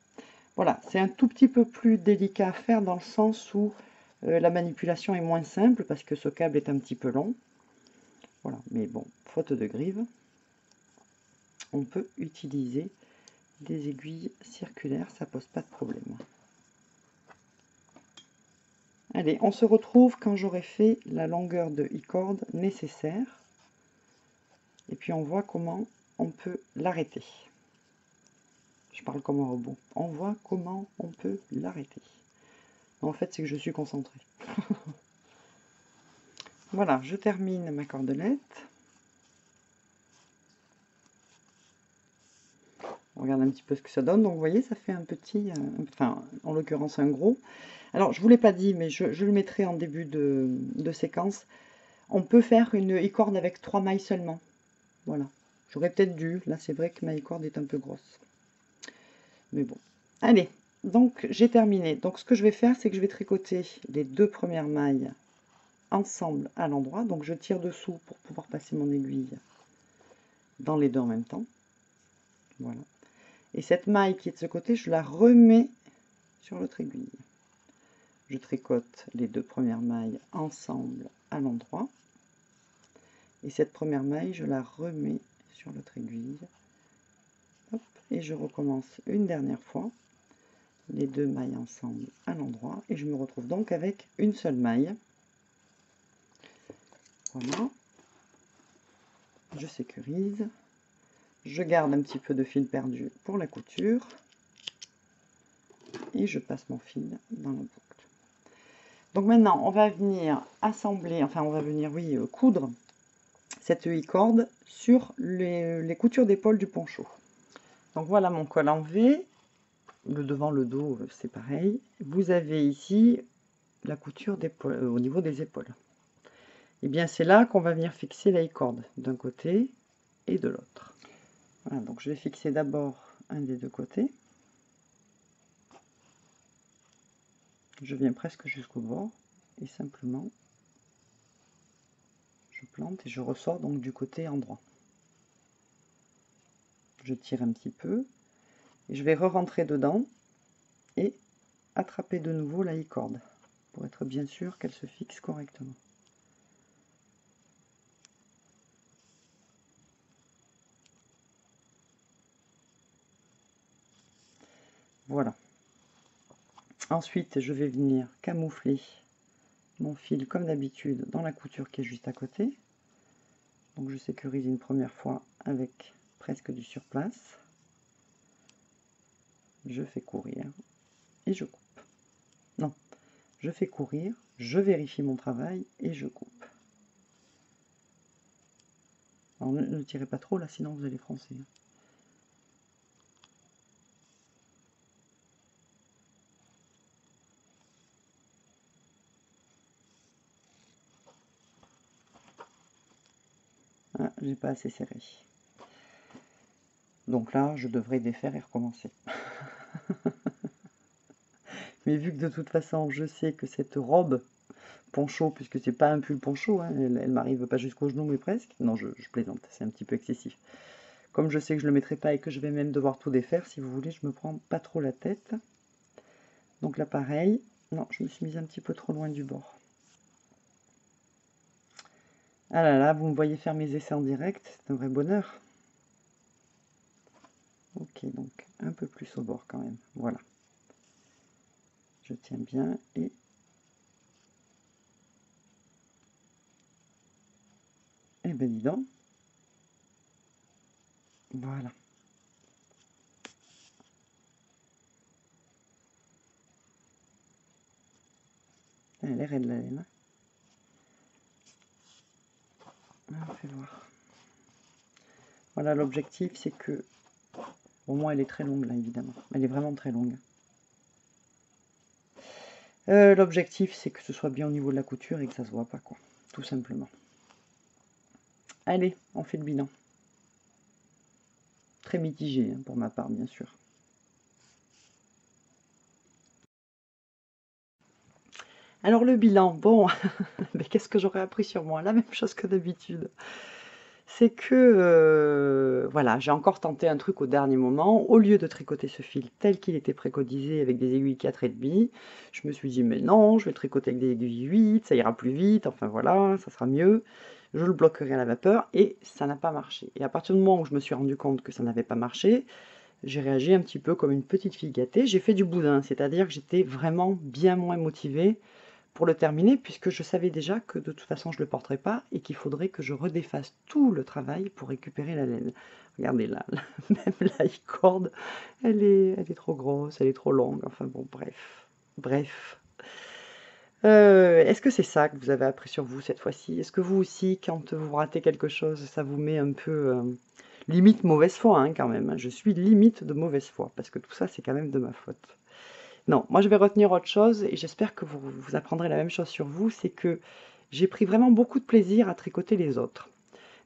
Voilà, c'est un tout petit peu plus délicat à faire dans le sens où la manipulation est moins simple parce que ce câble est un petit peu long. Voilà, mais bon, faute de grive, on peut utiliser des aiguilles circulaires, ça pose pas de problème. Allez, on se retrouve quand j'aurai fait la longueur de i-corde nécessaire et puis on voit comment on peut l'arrêter. Je parle comme un robot. On voit comment on peut l'arrêter. En fait, c'est que je suis concentrée. Voilà, je termine ma cordelette. On regarde un petit peu ce que ça donne. Donc, vous voyez, ça fait un petit, enfin, en l'occurrence, un gros. Alors, je ne vous l'ai pas dit, mais je le mettrai en début de séquence. On peut faire une i-corde avec 3 mailles seulement. Voilà. J'aurais peut-être dû. Là, c'est vrai que ma i-corde est un peu grosse. Mais bon. Allez, donc, j'ai terminé. Donc, ce que je vais faire, c'est que je vais tricoter les 2 premières mailles ensemble à l'endroit. Donc, je tire dessous pour pouvoir passer mon aiguille dans les deux en même temps. Voilà. Et cette maille qui est de ce côté, je la remets sur l'autre aiguille. Je tricote les 2 premières mailles ensemble à l'endroit. Et cette première maille, je la remets sur l'autre aiguille. Hop, et je recommence une dernière fois. Les 2 mailles ensemble à l'endroit. Et je me retrouve donc avec une seule maille. Voilà. Je sécurise. Je garde un petit peu de fil perdu pour la couture et je passe mon fil dans la boucle. Donc maintenant, on va venir assembler, enfin on va venir, oui, coudre cette i-corde sur les coutures d'épaule du poncho. Donc voilà mon col en V, le devant, le dos, c'est pareil. Vous avez ici la couture d'épaule, au niveau des épaules. Et bien c'est là qu'on va venir fixer la i-corde d'un côté et de l'autre. Voilà, donc je vais fixer d'abord un des 2 côtés. Je viens presque jusqu'au bord et simplement je plante et je ressors donc du côté endroit. Je tire un petit peu et je vais re-rentrer dedans et attraper de nouveau la i-corde pour être bien sûr qu'elle se fixe correctement. Voilà. Ensuite, je vais venir camoufler mon fil comme d'habitude dans la couture qui est juste à côté. Donc je sécurise une première fois avec presque du surplace. Je fais courir et je coupe. Non, je fais courir, je vérifie mon travail et je coupe. Alors ne tirez pas trop là, sinon vous allez froncer. Ah, j'ai pas assez serré. Donc là, je devrais défaire et recommencer. Mais vu que de toute façon, je sais que cette robe poncho, puisque c'est pas un pull poncho, hein, elle m'arrive pas jusqu'au genou mais presque. Non, je plaisante, c'est un petit peu excessif. Comme je sais que je le mettrai pas et que je vais même devoir tout défaire, si vous voulez, je me prends pas trop la tête. Donc là, pareil. Non, je me suis mise un petit peu trop loin du bord. Ah là là, vous me voyez faire mes essais en direct, c'est un vrai bonheur. Ok, donc un peu plus au bord quand même, voilà. Je tiens bien et... Eh ben dis donc. Voilà. Elle est raide la laine. On fait voir. Voilà, l'objectif c'est que... Bon, moi elle est très longue là évidemment. Elle est vraiment très longue. L'objectif c'est que ce soit bien au niveau de la couture et que ça se voit pas quoi. Tout simplement. Allez, on fait le bilan. Très mitigé hein, pour ma part bien sûr. Alors le bilan, bon, mais qu'est-ce que j'aurais appris sur moi? La même chose que d'habitude. C'est que, voilà, j'ai encore tenté un truc au dernier moment. Au lieu de tricoter ce fil tel qu'il était préconisé avec des aiguilles 4,5, je me suis dit, mais non, je vais tricoter avec des aiguilles 8, ça ira plus vite, enfin voilà, ça sera mieux. Je le bloquerai à la vapeur et ça n'a pas marché. Et à partir du moment où je me suis rendu compte que ça n'avait pas marché, j'ai réagi un petit peu comme une petite fille gâtée. J'ai fait du boudin, c'est-à-dire que j'étais vraiment bien moins motivée pour le terminer, puisque je savais déjà que de toute façon je ne le porterais pas et qu'il faudrait que je redéfasse tout le travail pour récupérer la laine. Regardez là, même la corde, elle est trop grosse, elle est trop longue, enfin bon, bref. Est-ce que c'est ça que vous avez appris sur vous cette fois-ci? Est-ce que vous aussi, quand vous ratez quelque chose, ça vous met un peu limite mauvaise foi hein, quand même, hein. Je suis limite de mauvaise foi, parce que tout ça c'est quand même de ma faute. Non, moi je vais retenir autre chose et j'espère que vous apprendrez la même chose sur vous, c'est que j'ai pris vraiment beaucoup de plaisir à tricoter les autres.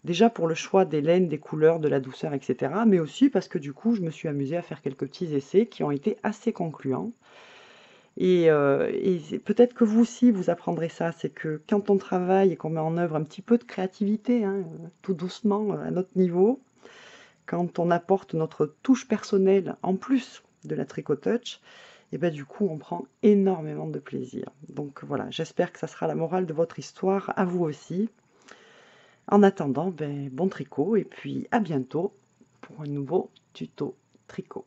Déjà pour le choix des laines, des couleurs, de la douceur, etc. Mais aussi parce que du coup je me suis amusée à faire quelques petits essais qui ont été assez concluants. Et peut-être que vous aussi vous apprendrez ça, c'est que quand on travaille et qu'on met en œuvre un petit peu de créativité, hein, tout doucement à notre niveau, quand on apporte notre touche personnelle en plus de la Tricot Touch, et bien du coup on prend énormément de plaisir. Donc voilà, j'espère que ça sera la morale de votre histoire à vous aussi. En attendant, ben, bon tricot et puis à bientôt pour un nouveau tuto tricot.